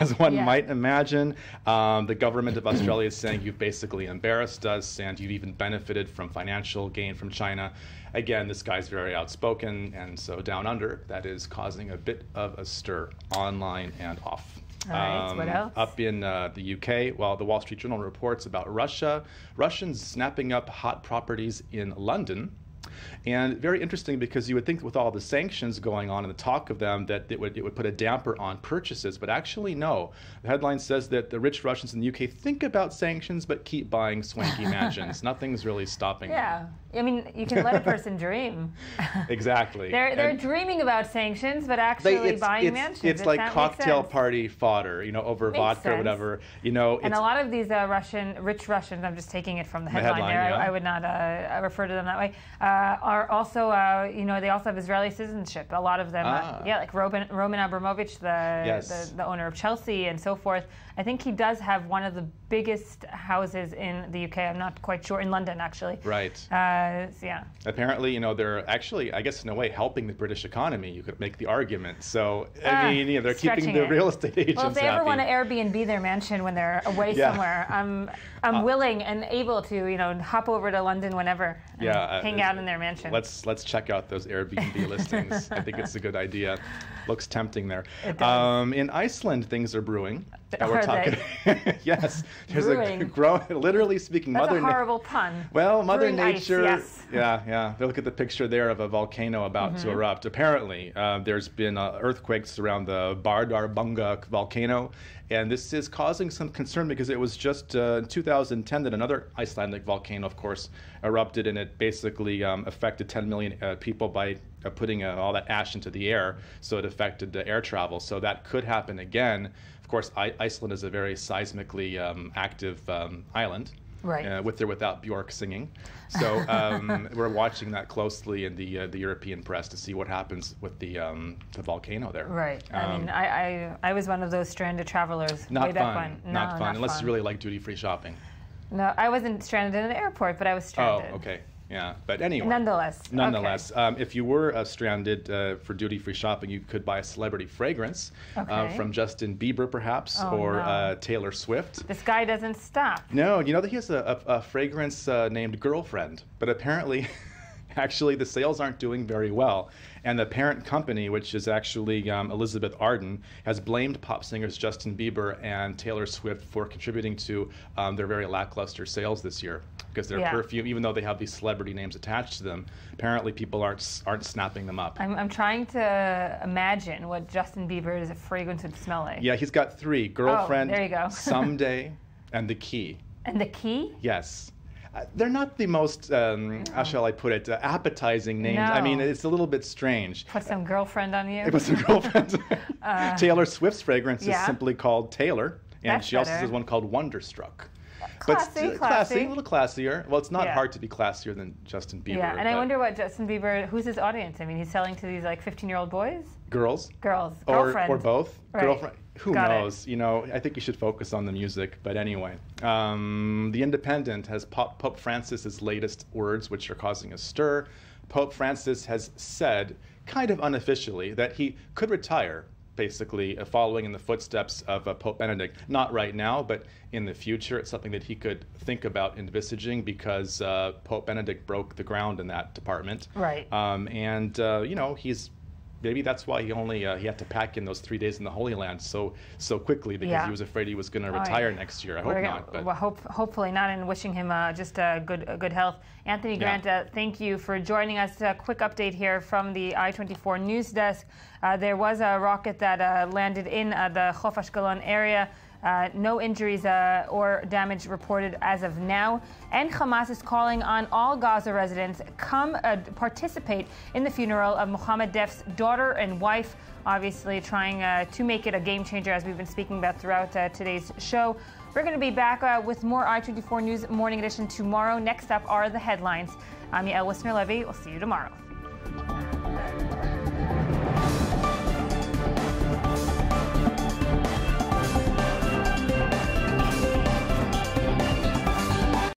As one yeah. might imagine, um, the government of Australia is saying you've basically embarrassed us and you've even benefited from financial gain from China. Again, this guy's very outspoken, and so down under, that is causing a bit of a stir online and off. All right, um, what else? Up in uh, the U K, well, the Wall Street Journal reports about Russia. Russians snapping up hot properties in London. And very interesting because you would think with all the sanctions going on and the talk of them that it would, it would put a damper on purchases, but actually no. The headline says that the rich Russians in the U K think about sanctions but keep buying swanky mansions. Nothing's really stopping yeah. them. Yeah, I mean, you can let a person dream. Exactly. They're, they're dreaming about sanctions but actually they, it's, buying it's, mansions. It's, it's like cocktail party fodder, you know, over makes vodka sense. Or whatever. You know, and a lot of these uh, Russian, rich Russians, I'm just taking it from the headline, the headline there, yeah. I, I would not uh, refer to them that way. Uh, Uh, are also, uh, you know, they also have Israeli citizenship. A lot of them, ah. uh, yeah, like Robin, Roman Abramovich, the, yes. the the owner of Chelsea and so forth. I think he does have one of the biggest houses in the U K. I'm not quite sure, in London, actually. Right. Uh, so, yeah. Apparently, you know, they're actually, I guess, in a way, helping the British economy. You could make the argument. So, I uh, mean, yeah, they're keeping the it. Real estate agents happy. Well, if they ever happy. Want to Airbnb their mansion when they're away yeah. somewhere, I'm I'm uh, willing and able to, you know, hop over to London whenever, yeah, and uh, hang out in their mansion. Let's let's check out those Airbnb listings. I think it's a good idea. Looks tempting there. Um, in Iceland, things are brewing. That are we're talking. They? Yes, there's brewing. a growing. Literally speaking, That's Mother. That's a horrible pun. Well, Mother brewing Nature. Ice, yes. Yeah, yeah. They look at the picture there of a volcano about mm-hmm. to erupt. Apparently, uh, there's been uh, earthquakes around the Bardarbunga volcano, and this is causing some concern because it was just uh, two thousand ten that another Icelandic volcano, of course, erupted, and it basically um, affected ten million uh, people by uh, putting uh, all that ash into the air. So it affected the air travel. So that could happen again. Of course, I Iceland is a very seismically um, active um, island. Right. Uh, with or without Bjork singing. So um, we're watching that closely in the uh, the European press to see what happens with the um, the volcano there. Right. Um, I mean, I, I I was one of those stranded travelers. Not way back fun. When. No, not fun. Not unless fun. You really like duty-free shopping. No, I wasn't stranded in an airport, but I was stranded. Oh, okay. Yeah, but anyway. Nonetheless. Nonetheless, okay. um, if you were uh, stranded uh, for duty-free shopping, you could buy a celebrity fragrance okay. uh, from Justin Bieber, perhaps, oh, or no. uh, Taylor Swift. This guy doesn't stop. No, you know that he has a, a, a fragrance uh, named Girlfriend, but apparently, actually, the sales aren't doing very well. And the parent company, which is actually um, Elizabeth Arden, has blamed pop singers Justin Bieber and Taylor Swift for contributing to um, their very lackluster sales this year. Because their yeah. perfume, even though they have these celebrity names attached to them, apparently people aren't aren't snapping them up. I'm, I'm trying to imagine what Justin Bieber's fragrance would smell like. Yeah, he's got three. Girlfriend, oh, there you go. Someday, and The Key. And The Key? Yes. Uh, they're not the most, um, no. how shall I put it, uh, appetizing names. No. I mean, it's a little bit strange. Put some girlfriend on you. It was a girlfriend. uh, Taylor Swift's fragrance yeah. is simply called Taylor, and That's she better. also has one called Wonderstruck. Classy, but classy, classy, a little classier. Well, it's not yeah. hard to be classier than Justin Bieber. Yeah, and I wonder what Justin Bieber, who's his audience? I mean, he's selling to these like fifteen-year-old boys? Girls. Girls. Girlfriend. Or, or both. Right. Girlfriend. Who Got knows? It. You know, I think you should focus on the music. But anyway, um, The Independent has Pope, Pope Francis's latest words, which are causing a stir. Pope Francis has said, kind of unofficially, that he could retire, basically uh, following in the footsteps of uh, Pope Benedict. Not right now, but in the future. It's something that he could think about envisaging because uh, Pope Benedict broke the ground in that department. Right. Um, and, uh, you know, he's maybe that's why he only uh, he had to pack in those three days in the Holy Land so so quickly because yeah. he was afraid he was going to retire right. next year. I We're hope gonna, not. But. Well, hope, hopefully not, and wishing him uh, just uh, good, uh, good health. Anthony Grant, yeah. uh, thank you for joining us. A quick update here from the I twenty-four News Desk. Uh, there was a rocket that uh, landed in uh, the Khof Ashkelon area. Uh, no injuries uh, or damage reported as of now. And Hamas is calling on all Gaza residents come uh, participate in the funeral of Mohammed Deif's daughter and wife, obviously trying uh, to make it a game changer, as we've been speaking about throughout uh, today's show. We're going to be back uh, with more I twenty-four News Morning Edition tomorrow. Next up are the headlines. I'm Yael Wisner-Levy. We'll see you tomorrow.